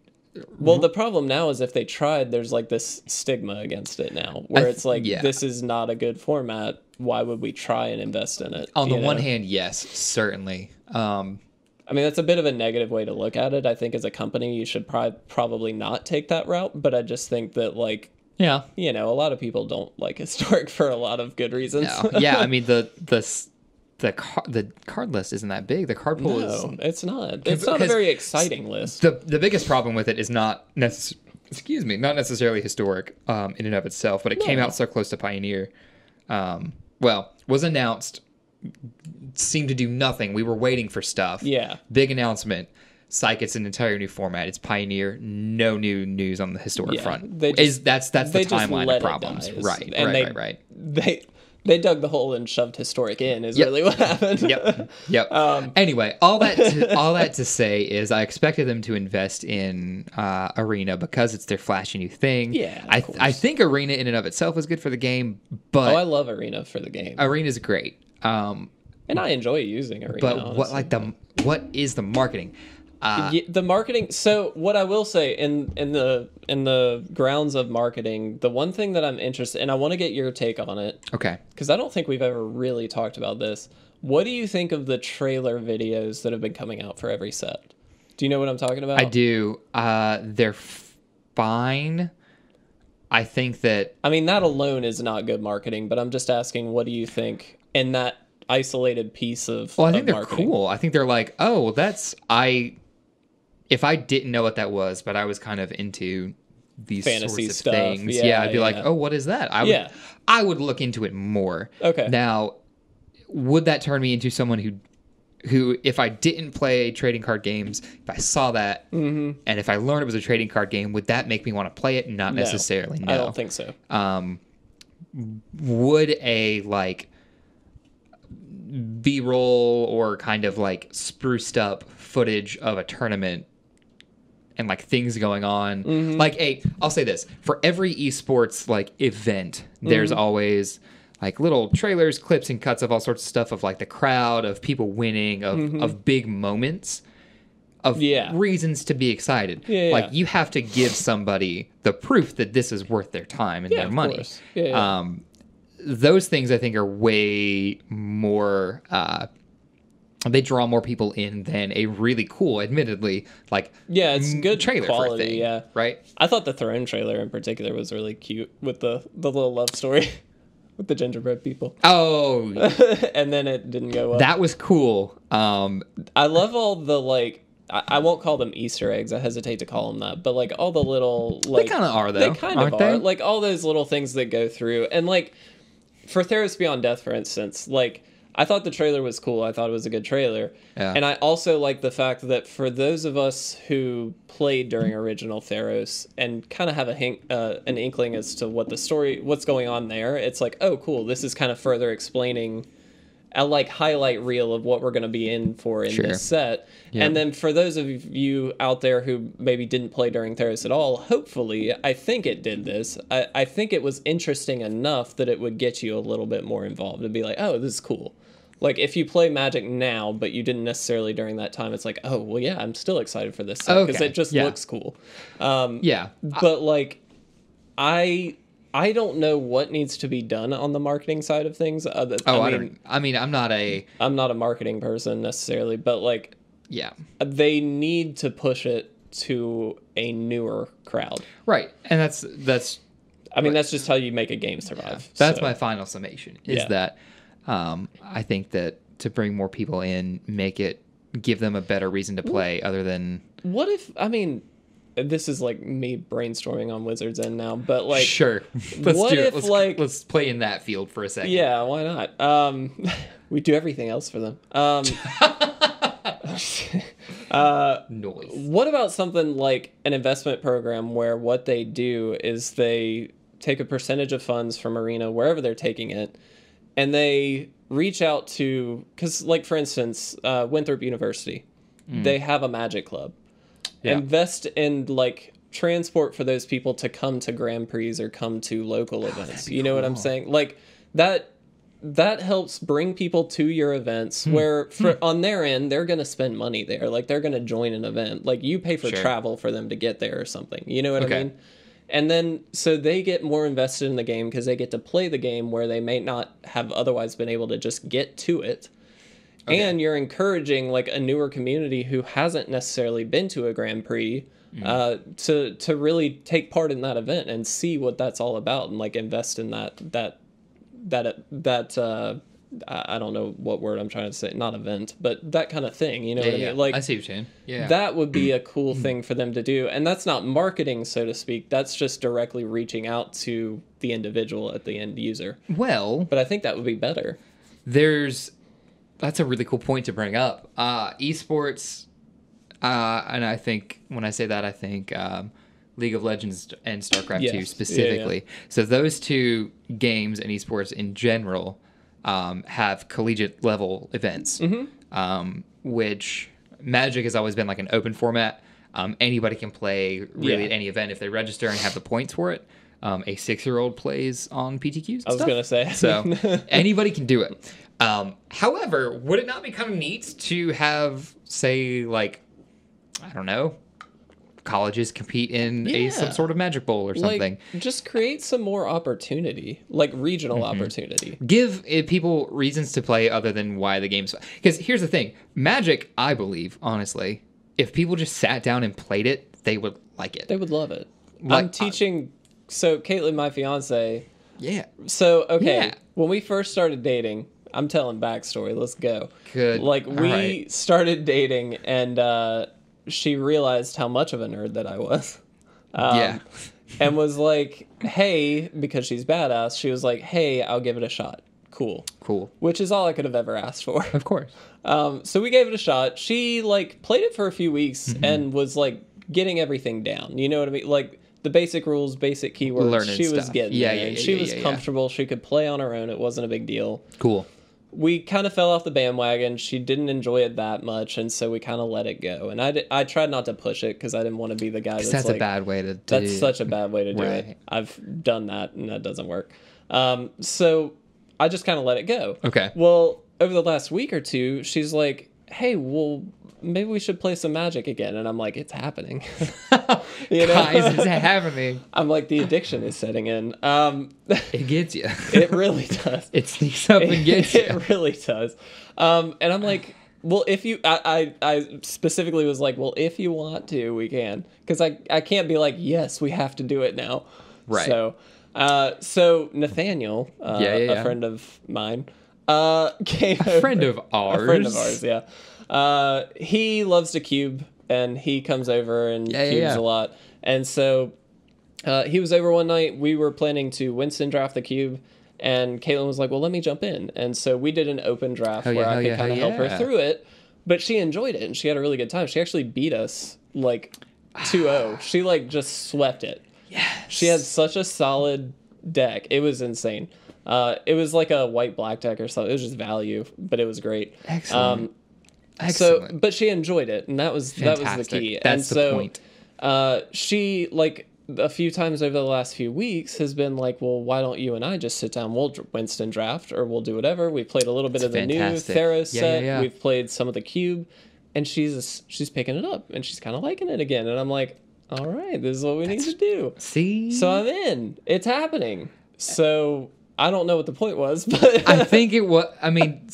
Well, the problem now is if they tried, there's like this stigma against it now, where th- it's like, yeah. this is not a good format. Why would we try and invest in it? On the know? one hand, yes, certainly. Um... I mean, that's a bit of a negative way to look at it. I think as a company, you should pro- probably not take that route. But I just think that, like, yeah, you know, a lot of people don't like Historic for a lot of good reasons. No. Yeah, I mean, the the the car- the card list isn't that big. The card pool no, is it's not. It's not a very exciting list. The the biggest problem with it is not necess- excuse me, not necessarily Historic um, in and of itself, but it no. came out so close to Pioneer. Um, well, was announced. Seemed to do nothing. We were waiting for stuff. Yeah. Big announcement. Psych, it's an entire new format. It's Pioneer. No new news on the Historic yeah, front. They just, Is that's that's the timeline of problems. Right. And right, they, right, right. They they dug the hole and shoved Historic in is yep. really what happened. Yep. Yep. um, anyway, all that to, all that to say is I expected them to invest in uh, Arena because it's their flashy new thing. Yeah. I th- I think Arena in and of itself is good for the game, but Oh, I love Arena for the game. Arena's great. Um, and I enjoy using Arena. But honestly. what, like the, what is the marketing? Uh, yeah, the marketing. So what I will say in in the in the grounds of marketing, the one thing that I'm interested, and I want to get your take on it. Okay. Because I don't think we've ever really talked about this. What do you think of the trailer videos that have been coming out for every set? Do you know what I'm talking about? I do. Uh, they're fine. I think that. I mean, that alone is not good marketing. But I'm just asking, what do you think? And that isolated piece of well, I think they're marketing. cool. I think they're like, oh, well, that's I. If I didn't know what that was, but I was kind of into these fantasy sorts of stuff. things, yeah, yeah I'd be yeah. like, oh, what is that? I would, yeah. I would look into it more. Okay. Now, would that turn me into someone who who, if I didn't play trading card games, if I saw that, mm-hmm. and if I learned it was a trading card game, would that make me want to play it? Not no, necessarily, no. I don't think so. Um, would a, like, B-roll or kind of, like, spruced up footage of a tournament and, like, things going on? Mm-hmm. Like, a, I'll say this. For every esports, like, event, there's mm-hmm. always... like little trailers, clips, and cuts of all sorts of stuff of like the crowd, of people winning, of, mm-hmm. of big moments, of yeah. reasons to be excited. Yeah, yeah. Like you have to give somebody the proof that this is worth their time and yeah, their money. Yeah, yeah. Um, those things I think are way more, uh, they draw more people in than a really cool, admittedly, like yeah, it's good trailer quality, for a thing, yeah. right? I thought the Throne trailer in particular was really cute with the, the little love story. With the gingerbread people. Oh. And then it didn't go well. That was cool. Um, I love all the, like, I, I won't call them Easter eggs. I hesitate to call them that. But, like, all the little, like. They kind of are, though. They kind of are. They? Like, all those little things that go through. And, like, for Theros Beyond Death, for instance, like, I thought the trailer was cool. I thought it was a good trailer. Yeah. And I also like the fact that for those of us who played during original Theros and kind of have a hink, uh, an inkling as to what the story, what's going on there, it's like, oh, cool. This is kind of further explaining a like highlight reel of what we're going to be in for in sure. this set. Yeah. And then for those of you out there who maybe didn't play during Theros at all, hopefully, I think it did this. I, I think it was interesting enough that it would get you a little bit more involved and be like, oh, this is cool. Like, if you play Magic now, but you didn't necessarily during that time, it's like, oh, well, yeah, I'm still excited for this set because okay. it just yeah. looks cool. Um, yeah. But, I, like, I I don't know what needs to be done on the marketing side of things. Other, oh, I, I mean, don't, I mean, I'm not a... I'm not a marketing person necessarily, but, like, yeah, they need to push it to a newer crowd. Right. And that's... that's. I mean, that's just how you make a game survive. Yeah. That's so. My final summation, is yeah. that... Um, I think that to bring more people in, make it, give them a better reason to play other than... What if, I mean, this is like me brainstorming on Wizards End now, but like... Sure. Let's what do it. If let's, like... Let's play in that field for a second. Yeah, why not? Um, we do everything else for them. Um, uh, Noise. What about something like an investment program where what they do is they take a percentage of funds from Arena, wherever they're taking it, and they reach out to, because, like, for instance, uh, Winthrop University, mm. they have a Magic Club. Yeah. Invest in, like, transport for those people to come to Grand Prix or come to local oh, events. You know cool. what I'm saying? Like, that that helps bring people to your events hmm. where, for, hmm. on their end, they're going to spend money there. Like, they're going to join an event. Like, you pay for sure. travel for them to get there or something. You know what okay. I mean? And then, so they get more invested in the game because they get to play the game where they may not have otherwise been able to just get to it. Okay. And you're encouraging, like, a newer community who hasn't necessarily been to a Grand Prix mm. uh, to to really take part in that event and see what that's all about and, like, invest in that, that, that, that uh, I don't know what word I'm trying to say, not event, but that kind of thing, you know yeah, what I mean? Yeah. Like, I see what you're saying. Yeah. That would be a cool thing for them to do. And that's not marketing, so to speak. That's just directly reaching out to the individual at the end user. Well. But I think that would be better. There's, that's a really cool point to bring up. Uh, esports, uh, and I think, when I say that, I think um, League of Legends and StarCraft yes. two specifically. Yeah, yeah. So those two games and esports in general... Um, have collegiate level events, mm-hmm. um, which Magic has always been like an open format. Um, anybody can play really yeah. at any event if they register and have the points for it. Um, a six-year-old plays on P T Qs. And I was going to say. So anybody can do it. Um, however, would it not be kind of neat to have, say, like, I don't know, colleges compete in yeah. a some sort of Magic Bowl or something? Like, just create some more opportunity, like regional mm-hmm. opportunity. Give uh, people reasons to play other than why the game's. Because here's the thing, Magic, I believe, honestly, if people just sat down and played it, they would like it. They would love it. Like, I'm teaching. Uh, so Caitlin, my fiance. Yeah. So okay, yeah. when we first started dating, I'm telling backstory. Let's go. Good. Like we right. started dating and. uh She realized how much of a nerd that I was. Um, yeah. and was like, hey, because she's badass, she was like, hey, I'll give it a shot. cool. Cool. Which is all I could have ever asked for. Of course. Um, so we gave it a shot. She, like, played it for a few weeks mm-hmm. and was, like, getting everything down. You know what I mean? Like, the basic rules, basic keywords. Learning she stuff. was getting yeah, yeah, yeah, She yeah, was yeah, comfortable. Yeah. She could play on her own. It wasn't a big deal. Cool. We kind of fell off the bandwagon. She didn't enjoy it that much, and so we kind of let it go. And I, did, I tried not to push it because I didn't want to be the guy that's, that's like... that's a bad way to do That's it. such a bad way to do right. it. I've done that, and that doesn't work. Um, so I just kind of let it go. Okay. Well, over the last week or two, she's like, hey, well, maybe we should play some Magic again. And I'm like, it's happening. You know? Guys, it's happening. I'm like, the addiction is setting in. Um, it gets you. It really does. It sneaks up and gets it, you. It really does. Um, and I'm like, well, if you, I, I, I specifically was like, well, if you want to, we can. Because I, I can't be like, yes, we have to do it now. Right. So, uh, so Nathaniel, uh, yeah, yeah, yeah. a friend of mine, uh, came A over, friend of ours. A friend of ours, yeah. Uh, he loves to cube, and he comes over and yeah, cubes yeah, yeah. a lot. And so uh, he was over one night. We were planning to Winston draft the cube, and Caitlin was like, well, let me jump in. And so we did an open draft oh, where yeah, I could yeah, kind of yeah. help her through it. But she enjoyed it, and she had a really good time. She actually beat us, like, two oh. She, like, just swept it. Yes. She had such a solid deck. It was insane. Uh, it was like a white-black deck or something. It was just value, but it was great. Excellent. Um, Excellent. So, but she enjoyed it, and that was Fantastic. that was the key. That's and so, the point. Uh, she like a few times over the last few weeks has been like, well, why don't you and I just sit down? We'll Winston draft, or we'll do whatever. We played a little bit That's of the fantastic. new Theros yeah, set. Yeah, yeah. We've played some of the cube, and she's she's picking it up, and she's kind of liking it again. And I'm like, all right, this is what we That's, need to do. See, so I'm in. It's happening. So I don't know what the point was, but I think it was. I mean.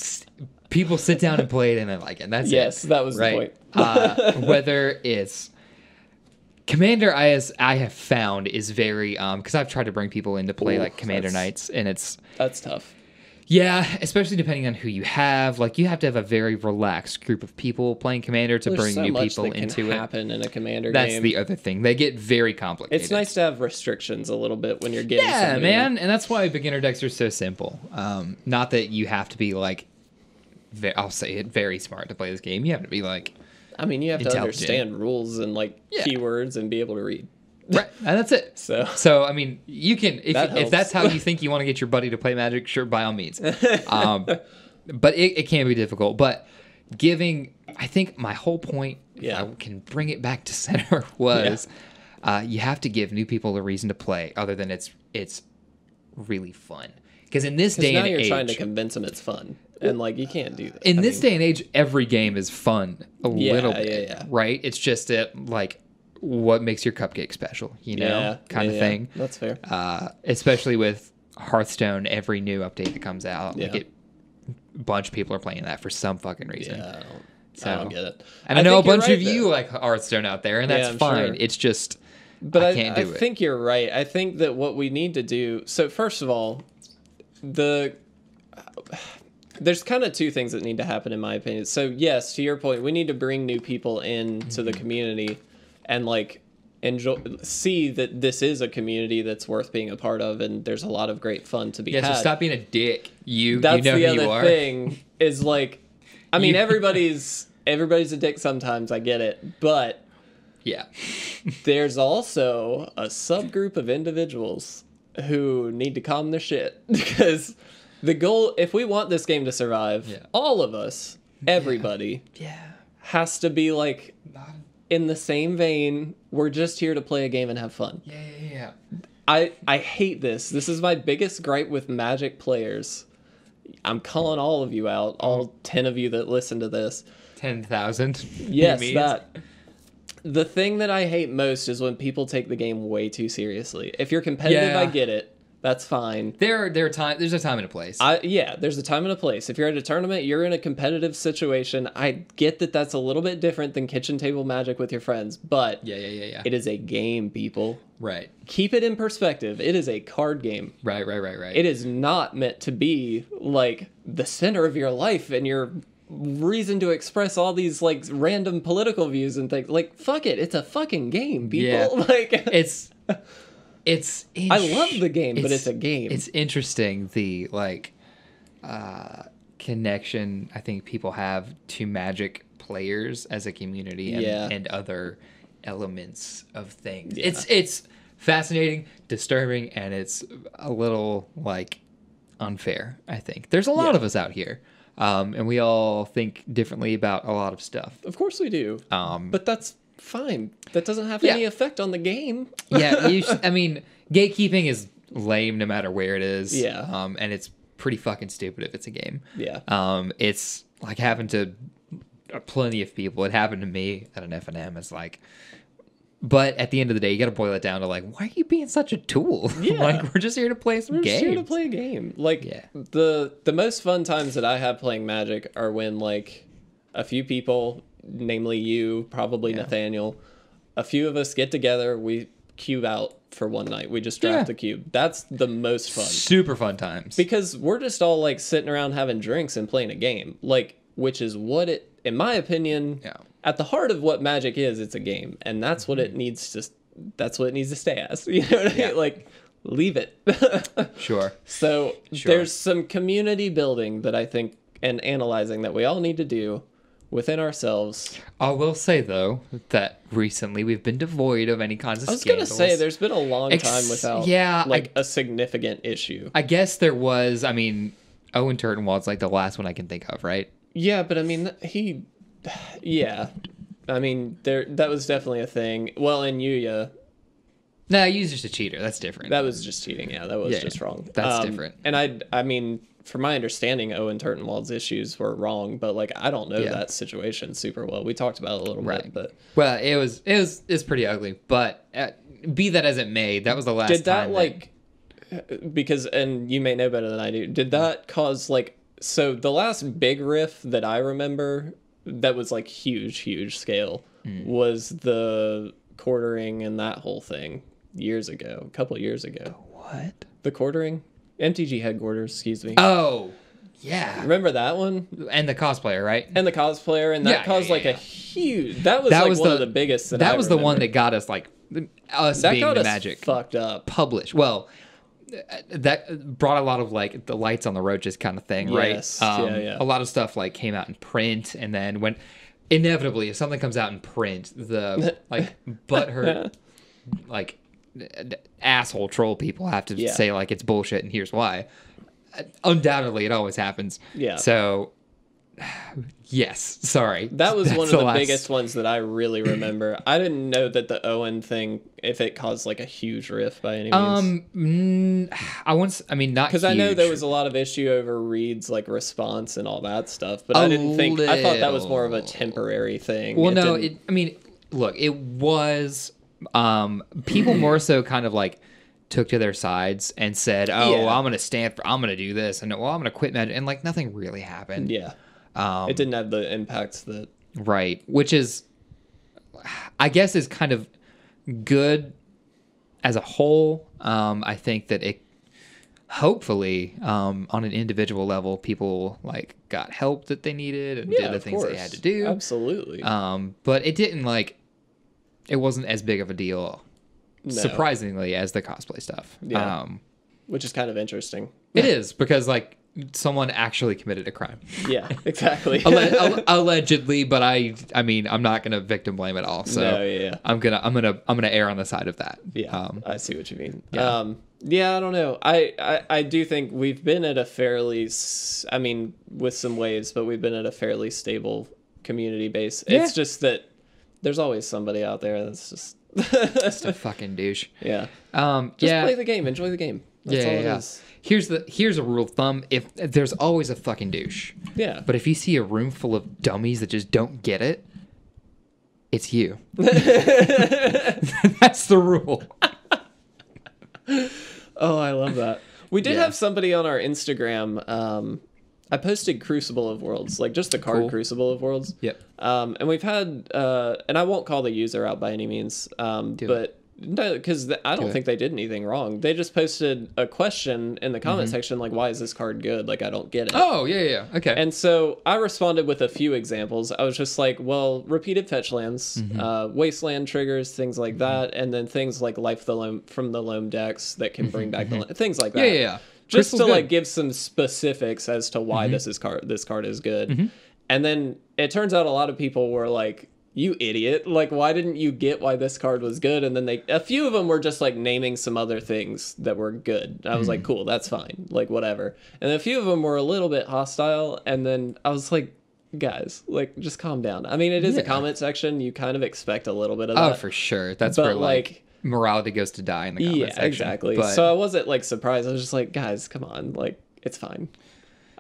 People sit down and play it and they like it. And that's yes, it, that was right? the point. uh, whether it's Commander, I, as I have found, is very um because I've tried to bring people in to play Ooh, like Commander Nights, and it's that's tough. Yeah, especially depending on who you have. Like you have to have a very relaxed group of people playing Commander to There's bring so new much people that into can it. Happen in a Commander That's game. the other thing. They get very complicated. It's nice to have restrictions a little bit when you're getting. Yeah, somebody. man, and that's why beginner decks are so simple. Um, not that you have to be like. I'll say it very smart to play this game. You have to be like, I mean, you have to understand rules and like yeah. keywords and be able to read. Right, and that's it. So, so I mean, you can if that if that's how you think you want to get your buddy to play Magic, sure, by all means. Um, but it, it can be difficult. But giving, I think my whole point, yeah. if I can bring it back to center, was yeah. uh, you have to give new people a reason to play, other than it's it's really fun. Because in this day and age, now you're trying to convince them it's fun. And, like, you can't do that. In I this mean, day and age, every game is fun a yeah, little bit, yeah, yeah. right? It's just, a, like, what makes your cupcake special, you know, yeah, kind yeah, of thing. Yeah. That's fair. Uh, especially with Hearthstone, every new update that comes out, yeah. like, it, a bunch of people are playing that for some fucking reason. Yeah, I don't, so, I don't get it. And I, I know a bunch right, of though. you like Hearthstone out there, and that's yeah, fine. Sure. It's just, but I can't I, do I it. I think you're right. I think that what we need to do, so first of all, the... Uh, there's kind of two things that need to happen, in my opinion. So, yes, to your point, we need to bring new people in mm-hmm. to the community and, like, enjoy, see that this is a community that's worth being a part of, and there's a lot of great fun to be yeah, had. Yeah, so stop being a dick. You, that's you know who you are. That's the other thing is, like, I mean, everybody's everybody's a dick sometimes. I get it. But yeah, there's also a subgroup of individuals who need to calm their shit because... The goal, if we want this game to survive, yeah. all of us, everybody, yeah. Yeah. has to be, like, in the same vein, we're just here to play a game and have fun. Yeah, yeah, yeah. I, I hate this. This is my biggest gripe with Magic players. I'm calling all of you out, all ten of you that listen to this. ten thousand. Yes, that. The thing that I hate most is when people take the game way too seriously. If you're competitive, yeah. I get it. That's fine. There, there are time. There's a time and a place. I, yeah, there's a time and a place. If you're at a tournament, you're in a competitive situation. I get that that's a little bit different than kitchen table Magic with your friends, but yeah, yeah, yeah, yeah. It is a game, people. Right. Keep it in perspective. It is a card game. Right, right, right, right. It is not meant to be like the center of your life and your reason to express all these like random political views and things. Like, fuck it. It's a fucking game, people. Yeah. Like, it's. It's. Int- I love the game, it's, but it's a game. It's interesting the like uh, connection I think people have to Magic players as a community and, yeah. and other elements of things. Yeah. It's it's fascinating, disturbing, and it's a little like unfair, I think. There's a lot yeah. of us out here. Um, and we all think differently about a lot of stuff. Of course we do. Um, but that's fine. That doesn't have yeah. any effect on the game. yeah. You sh- I mean, gatekeeping is lame no matter where it is. Yeah. Um, and it's pretty fucking stupid if it's a game. Yeah. Um, it's like happened to plenty of people. It happened to me at an F and M. It's like, but at the end of the day, you got to boil it down to like, why are you being such a tool? Yeah. Like, we're just here to play some we're games. We're just here to play a game. Like, yeah. the the most fun times that I have playing Magic are when, like, a few people, namely you, probably yeah. Nathaniel, a few of us get together, we cube out for one night. We just draft yeah. a cube. That's the most fun. Super fun times. Because we're just all, like, sitting around having drinks and playing a game. Like, which is what it, in my opinion... Yeah. At the heart of what Magic is, it's a game, and that's what it needs to. That's what it needs to stay as. You know what I mean? Yeah. Like, leave it. sure. So sure. there's some community building that I think and analyzing that we all need to do within ourselves. I will say though that recently we've been devoid of any kinds of. I was scandals. gonna say there's been a long Ex- time without yeah like I, a significant issue. I guess there was. I mean, Owen Turtenwald's like the last one I can think of, right? Yeah, but I mean he. Yeah, I mean, there that was definitely a thing. Well, in Yuya... No, nah, Yuya's just a cheater. That's different. That was just cheating, yeah. That was yeah, just wrong. That's um, different. And I I mean, from my understanding, Owen Turtenwald's issues were wrong, but, like, I don't know yeah. that situation super well. We talked about it a little right. bit, but... Well, it was, it was, it was pretty ugly, but at, be that as it may, that was the last time... Did that, time like... That... Because, and you may know better than I do, did that cause, like... So, the last big riff that I remember... that was like huge huge scale mm. was the quartering and that whole thing years ago a couple years ago the what the quartering M T G headquarters excuse me oh yeah remember that one and the cosplayer right and the cosplayer and that yeah, caused yeah, yeah, like yeah. a huge that was that like was one the, of the biggest that, that I was remember. The one that got us like us that being got the us Magic fucked up published well that brought a lot of like the lights on the roaches kind of thing, right? Yes. Um, yeah, yeah. A lot of stuff like came out in print, and then when inevitably if something comes out in print, the like butthurt like asshole troll people have to yeah. say like it's bullshit and here's why. Undoubtedly, it always happens. Yeah. So yes, sorry. That was That's one of the, the biggest ones that I really remember. I didn't know that the Owen thing, if it caused like a huge rift by any means. Um, I once, I mean, not because I know there was a lot of issue over Reed's like response and all that stuff, but a I didn't think. Little. I thought that was more of a temporary thing. Well, it no, it, I mean, look, it was. Um, people more so kind of like took to their sides and said, "Oh, yeah. well, I'm gonna stand for, I'm gonna do this," and well, I'm gonna quit Magic, and like nothing really happened. Yeah. Um, it didn't have the impacts that... Right, which is, I guess, is kind of good as a whole. Um, I think that it, hopefully, um, on an individual level, people, like, got help that they needed and yeah, did the things course. they had to do. Absolutely. Um, but it didn't, like, it wasn't as big of a deal, no. surprisingly, as the cosplay stuff. Yeah, um, which is kind of interesting. It is, because, like, someone actually committed a crime. Yeah, exactly. Alleg- allegedly, but I, I mean, I'm not gonna victim blame at all. So no, yeah, yeah. I'm gonna, I'm gonna, I'm gonna err on the side of that. Yeah, um, I see what you mean. Yeah. Um, yeah, I don't know. I, I, I do think we've been at a fairly, I mean, with some waves, but we've been at a fairly stable community base. Yeah. It's just that there's always somebody out there that's just, just a fucking douche. Yeah. Um. Just yeah. play the game. Enjoy the game. That's yeah, all it yeah. is. Here's the here's a rule of thumb. If there's always a fucking douche. Yeah. But if you see a room full of dummies that just don't get it, it's you. That's the rule. Oh, I love that. We did yeah. have somebody on our Instagram. Um, I posted Crucible of Worlds, like just the card cool. Crucible of Worlds. Yep. Um, and we've had, uh, and I won't call the user out by any means, um, Do but. It. No, because I don't Do think they did anything wrong. They just posted a question in the comment mm-hmm. section, like, why is this card good? Like, I don't get it. Oh, yeah, yeah, okay. And so I responded with a few examples. I was just like, well, repeated fetch lands, mm-hmm. uh, wasteland triggers, things like mm-hmm. that, and then things like life the loam, from the loam decks that can bring back the loam, things like that. Yeah, yeah, yeah. just Crystal's to good. like give some specifics as to why mm-hmm. this is card this card is good. Mm-hmm. And then it turns out a lot of people were like, you idiot, like why didn't you get why this card was good? And then they a few of them were just like naming some other things that were good. I was mm. like, cool, that's fine, like whatever. And a few of them were a little bit hostile, and then I was like, guys, like just calm down. I mean, it is yeah. a comment section, you kind of expect a little bit of that. Oh, for sure. That's but, where like, like morality goes to die in the comment yeah, section. Exactly. But... so I wasn't like surprised. I was just like, guys, come on, like it's fine.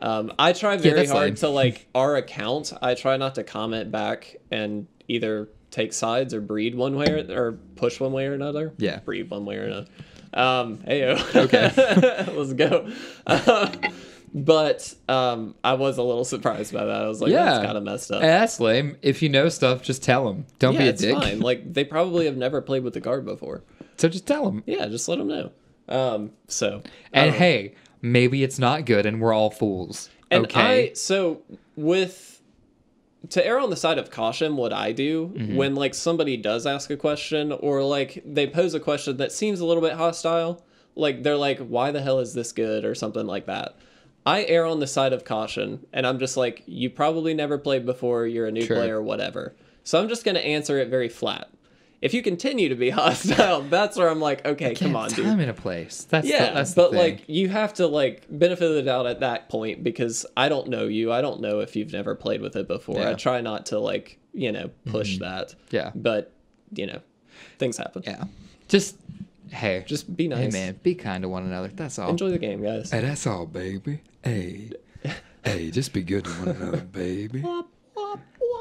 Um, I try very yeah, hard lame. to like our account. I try not to comment back and either take sides or breed one way or, or push one way or another. Yeah, breed one way or another. Um, heyo. Okay, let's go. Uh, but um, I was a little surprised by that. I was like, yeah, that's kind of messed up. That's lame. If you know stuff, just tell them. Don't yeah, be a it's dick. Fine. Like they probably have never played with the card before, so just tell them. Yeah, just let them know. Um, so and hey. Maybe it's not good and we're all fools. And okay. I, so with, to err on the side of caution, what I do mm-hmm. when like somebody does ask a question or like they pose a question that seems a little bit hostile, like they're like, why the hell is this good or something like that? I err on the side of caution and I'm just like, you probably never played before. You're a new sure. player, whatever. So I'm just going to answer it very flat. If you continue to be hostile, that's where I'm like, okay, come on, dude. Time and a place. That's yeah, the, that's but the thing. Like you have to like benefit of the doubt at that point because I don't know you. I don't know if you've never played with it before. Yeah. I try not to like you know push mm-hmm. that. Yeah, but you know, things happen. Yeah, just hey, just be nice, hey, man. Be kind to one another. That's all. Enjoy the game, guys. Hey, that's all, baby. Hey, hey, just be good to one another, baby.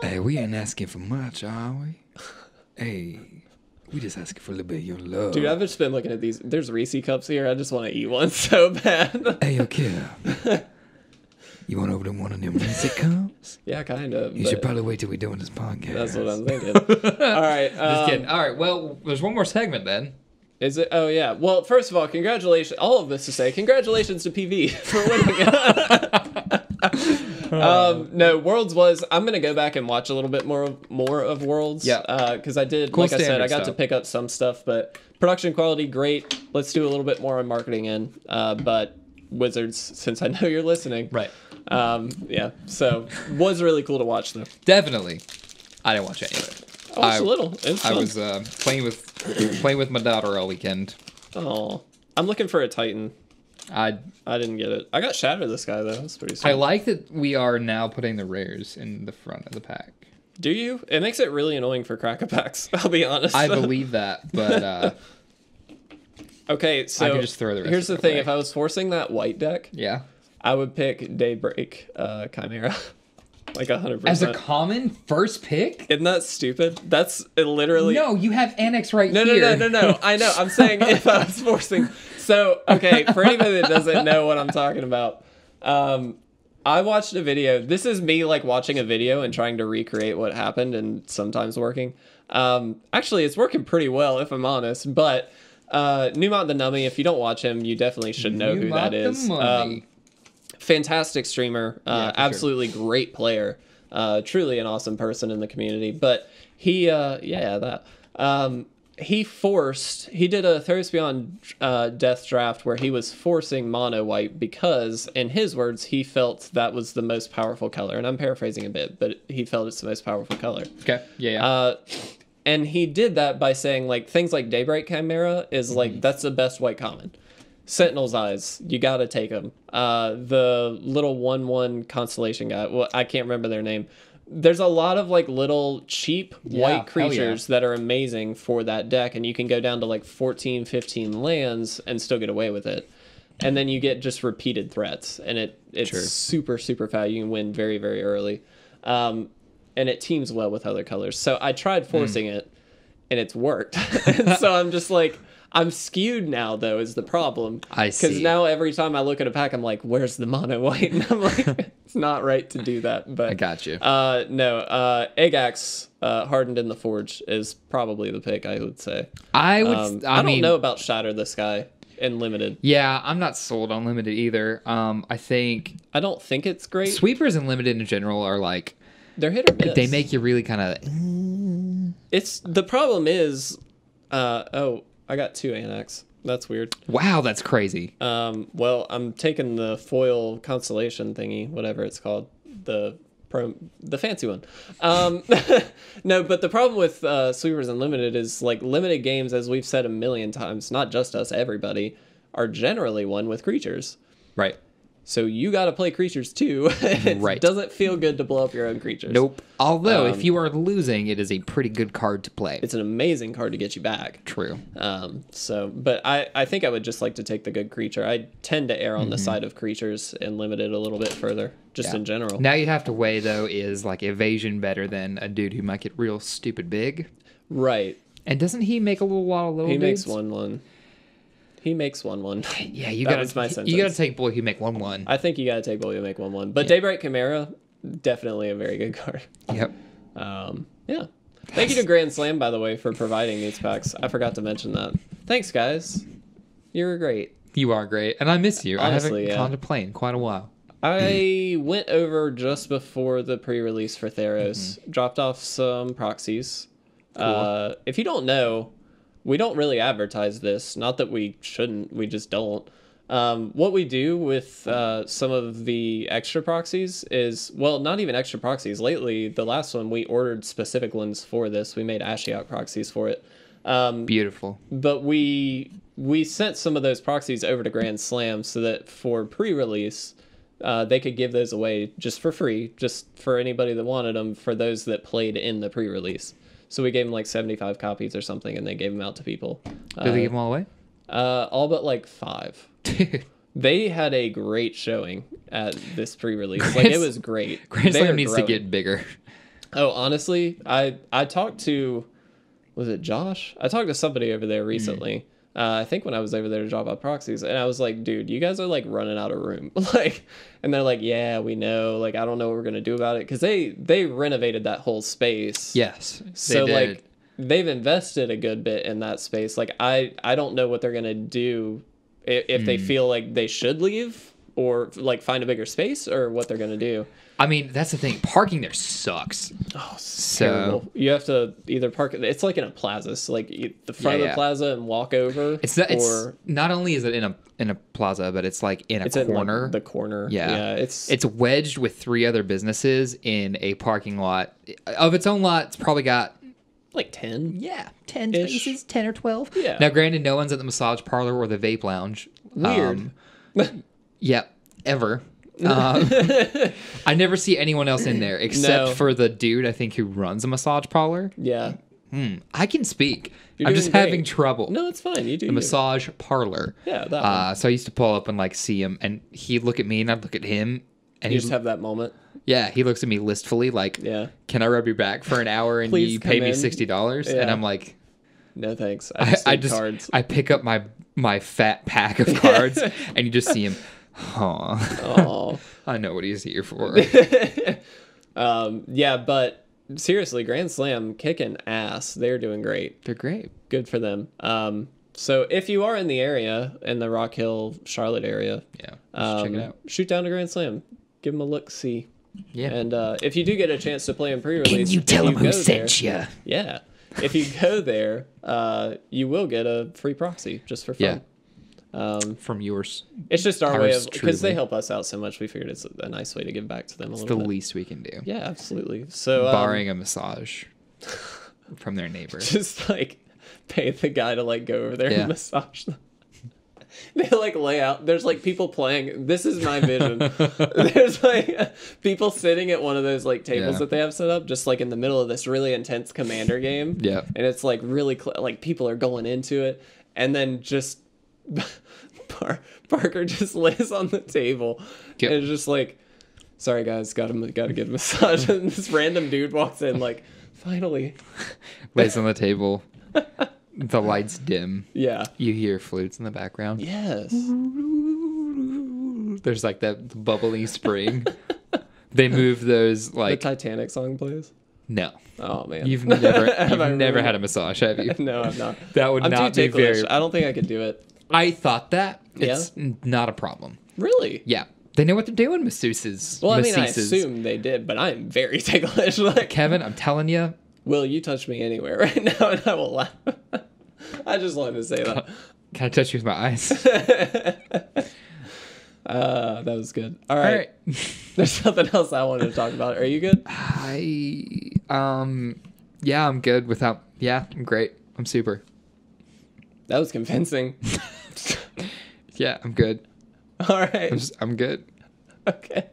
Hey, we ain't asking for much, are we? Hey, we just asking for a little bit of your love. Dude, I've just been looking at these. There's Reese cups here. I just want to eat one so bad. Hey, yo, kid. You want to open one of them Reese cups? Yeah, kind of. You should probably wait till we're doing this podcast. That's what I'm thinking. All right. Um, just kidding. All right. Well, there's one more segment then. Is it? Oh, yeah. Well, first of all, congratulations. All of this to say, congratulations to P V for winning. Um, no, Worlds was, I'm going to go back and watch a little bit more of, more of Worlds. Yeah. Uh, cause I did, cool like I said, I got stuff. to pick up some stuff, but production quality, great. Let's do a little bit more on marketing in, uh, but Wizards, since I know you're listening. Right. Um, yeah. So was really cool to watch though. Definitely. I didn't watch any of it. I watched I, a little. It was I fun. was, uh, playing with, playing with my daughter all weekend. Oh, I'm looking for a Titan. I I didn't get it. I got Shatter this guy though. That's pretty sweet. I like that we are now putting the rares in the front of the pack. Do you? It makes it really annoying for cracker packs. I'll be honest. I believe that, but uh, okay. So I can just throw the rest here's of the thing: away. If I was forcing that white deck, yeah, I would pick Daybreak uh, Chimera, like a hundred percent as a common first pick. Isn't that stupid? That's it literally. No, you have Annex right no, here. No, no, no, no, no. I know. I'm saying if I was forcing. So, okay, for anybody that doesn't know what I'm talking about, um, I watched a video. This is me, like, watching a video and trying to recreate what happened and sometimes working. Um, actually, it's working pretty well, if I'm honest. But uh, Numont the Nummy, if you don't watch him, you definitely should know Numont who that is. Um, fantastic streamer. Uh, yeah, absolutely sure. great player. Uh, truly an awesome person in the community. But he, uh, yeah, that... Um, He forced, he did a Theros Beyond uh, Death draft where he was forcing mono white because, in his words, he felt that was the most powerful color. And I'm paraphrasing a bit, but he felt it's the most powerful color. Okay, yeah, yeah. Uh, and he did that by saying, like, things like Daybreak Chimera is, mm-hmm. like, that's the best white common. Sentinel's Eyes, you gotta take them. Uh, the little one one constellation guy, well, I can't remember their name. There's a lot of like little cheap yeah, white creatures yeah. that are amazing for that deck, and you can go down to like fourteen, fifteen lands and still get away with it. And then you get just repeated threats, and it it's True. super super fat. You can win very very early, um, and it teams well with other colors. So I tried forcing mm. it, and it's worked. And so I'm just like. I'm skewed now, though, is the problem. I see. Because now every time I look at a pack, I'm like, where's the mono white? And I'm like, it's not right to do that. But I got you. Uh, no, uh, Egg Axe, uh, Hardened in the Forge, is probably the pick, I would say. I would. Um, I, I mean, don't know about Shatter the Sky in Limited. Yeah, I'm not sold on Limited either. Um, I think... I don't think it's great. Sweepers and Limited in general are like... They're hit or miss. They make you really kind of... Mm. It's... The problem is... Uh, oh... I got two Annex. That's weird. Wow, that's crazy. Um, well, I'm taking the foil constellation thingy, whatever it's called, the pro, the fancy one. Um, no, but the problem with uh, Sweepers Unlimited is, like, limited games, as we've said a million times, not just us, everybody, are generally won with creatures. Right. So you got to play creatures too. It right. doesn't feel good to blow up your own creatures. Nope. Although, um, if you are losing, it is a pretty good card to play. It's an amazing card to get you back. True. Um, so, but I, I think I would just like to take the good creature. I tend to err on mm-hmm. the side of creatures and limit it a little bit further, just yeah. in general. Now you have to weigh, though, is like evasion better than a dude who might get real stupid big? Right. And doesn't he make a little lot of little He dudes? makes one one. He makes one one. Yeah, you got my sentence. You got to take boy who make one one. I think you got to take boy who make one one. But yeah. Daybreak Chimera, definitely a very good card. Yep. Um, yeah. Thank you to Grand Slam, by the way, for providing these packs. I forgot to mention that. Thanks, guys. You're great. You are great, and I miss you. Honestly, I haven't yeah. gone to play in quite a while. I went over just before the pre-release for Theros. Mm-hmm. Dropped off some proxies. Cool. Uh, if you don't know. We don't really advertise this. Not that we shouldn't. We just don't. Um, what we do with uh, some of the extra proxies is, well, not even extra proxies. Lately, the last one, we ordered specific ones for this. We made Ashiok proxies for it. Um, Beautiful. But we we sent some of those proxies over to Grand Slam so that for pre-release, uh, they could give those away just for free, just for anybody that wanted them, for those that played in the pre-release. So we gave them like seventy-five copies or something, and they gave them out to people. Did uh, they give them all away? Uh, all but like five. Dude. They had a great showing at this pre-release. Grand, like, it was great. Grand Slam needs growing. to get bigger. Oh, honestly, I I talked to, was it Josh? I talked to somebody over there recently. Mm. Uh, I think when I was over there to drop out proxies, and I was like, dude, you guys are like running out of room. Like, and they're like, yeah, we know. Like, I don't know what we're gonna do about it, because they they renovated that whole space. Yes, so they did. Like, they've invested a good bit in that space. Like, I I don't know what they're gonna do if, if mm. they feel like they should leave or like find a bigger space or what they're gonna do. I mean, that's the thing. Parking there sucks. Oh, so terrible. You have to either park. It's like in a plaza. So like the front yeah, of the yeah. plaza and walk over. It's not, or, it's not only is it in a in a plaza, but it's like in a it's corner. In like the corner. Yeah. yeah. It's it's wedged with three other businesses in a parking lot of its own lot. It's probably got like ten. Yeah, ten ish. Spaces, ten or twelve. Yeah. Now, granted, no one's at the massage parlor or the vape lounge. Weird. Um, yeah. Ever. um, I never see anyone else in there except no. for the dude I think who runs a massage parlor. Yeah. Hmm. I can speak. You're I'm just great. having trouble. No, it's fine. You do. The you. massage parlor. Yeah. That uh, one. So I used to pull up and like see him, and he'd look at me, and I'd look at him, and you just have that moment. Yeah. He looks at me listfully, like, yeah. Can I rub your back for an hour and you pay in. me sixty dollars? Yeah. And I'm like, no thanks. I just, I, I, just cards. I pick up my my fat pack of cards, and you just see him. Oh, I know what he's here for. um, yeah, but seriously, Grand Slam kicking ass. They're doing great. They're great. Good for them. Um, so if you are in the area, in the Rock Hill, Charlotte area, yeah, um, check it out. Shoot down to Grand Slam. Give them a look, see. Yeah. And uh, if you do get a chance to play in pre-release, can you tell them who sent you? Yeah. If you go there, uh, you will get a free proxy just for fun. Yeah. Um, from yours. It's just our way of, because they help us out so much, we figured it's a nice way to give back to them a it's little bit. It's the least we can do. Yeah, absolutely. So um, barring a massage from their neighbor. Just like pay the guy to like go over there yeah. and massage them. They like lay out. There's like people playing. This is my vision. There's like people sitting at one of those like tables yeah. that they have set up, just like in the middle of this really intense commander game. Yeah. And it's like really cl- like people are going into it, and then just Parker just lays on the table yep. and it's just like, sorry guys, gotta gotta get a massage, and this random dude walks in like, finally. Lays on the table. The lights dim. Yeah, you hear flutes in the background. Yes. There's like that bubbly spring. They move those like the Titanic song plays. No. Oh man. You've never you've never really? had a massage, have you? No, I've not. That would I'm not too be ticklish. Very I don't think I could do it. I thought that. It's yeah. not a problem. Really? Yeah. They know what they're doing, masseuses. Well, I mean, masseuses. I assume they did, but I'm very ticklish. Like, Kevin, I'm telling you. Will, you touch me anywhere right now, and I will laugh. I just wanted to say that. Can I touch you with my eyes? uh, that was good. All right. All right. There's something else I wanted to talk about. Are you good? I, um, yeah, I'm good without, yeah, I'm great. I'm super. That was convincing. Yeah, I'm good. All right. I'm, just, I'm good. Okay.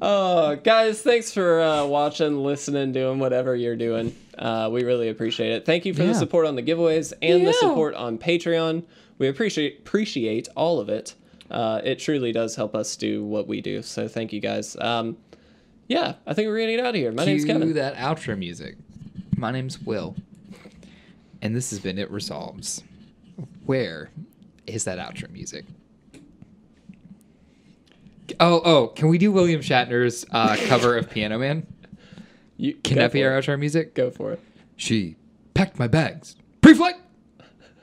Oh, guys, thanks for uh, watching, listening, doing whatever you're doing. Uh, we really appreciate it. Thank you for yeah. the support on the giveaways and yeah. the support on Patreon. We appreciate appreciate all of it. Uh, it truly does help us do what we do. So thank you, guys. Um, yeah, I think we're going to get out of here. My Cue name's Kevin. That outro music. My name's Will. And this has been It Resolves. Where is that outro music? Oh, oh! Can we do William Shatner's uh, cover of Piano Man? You, can that be our outro music? Go for it. She packed my bags. Pre-flight.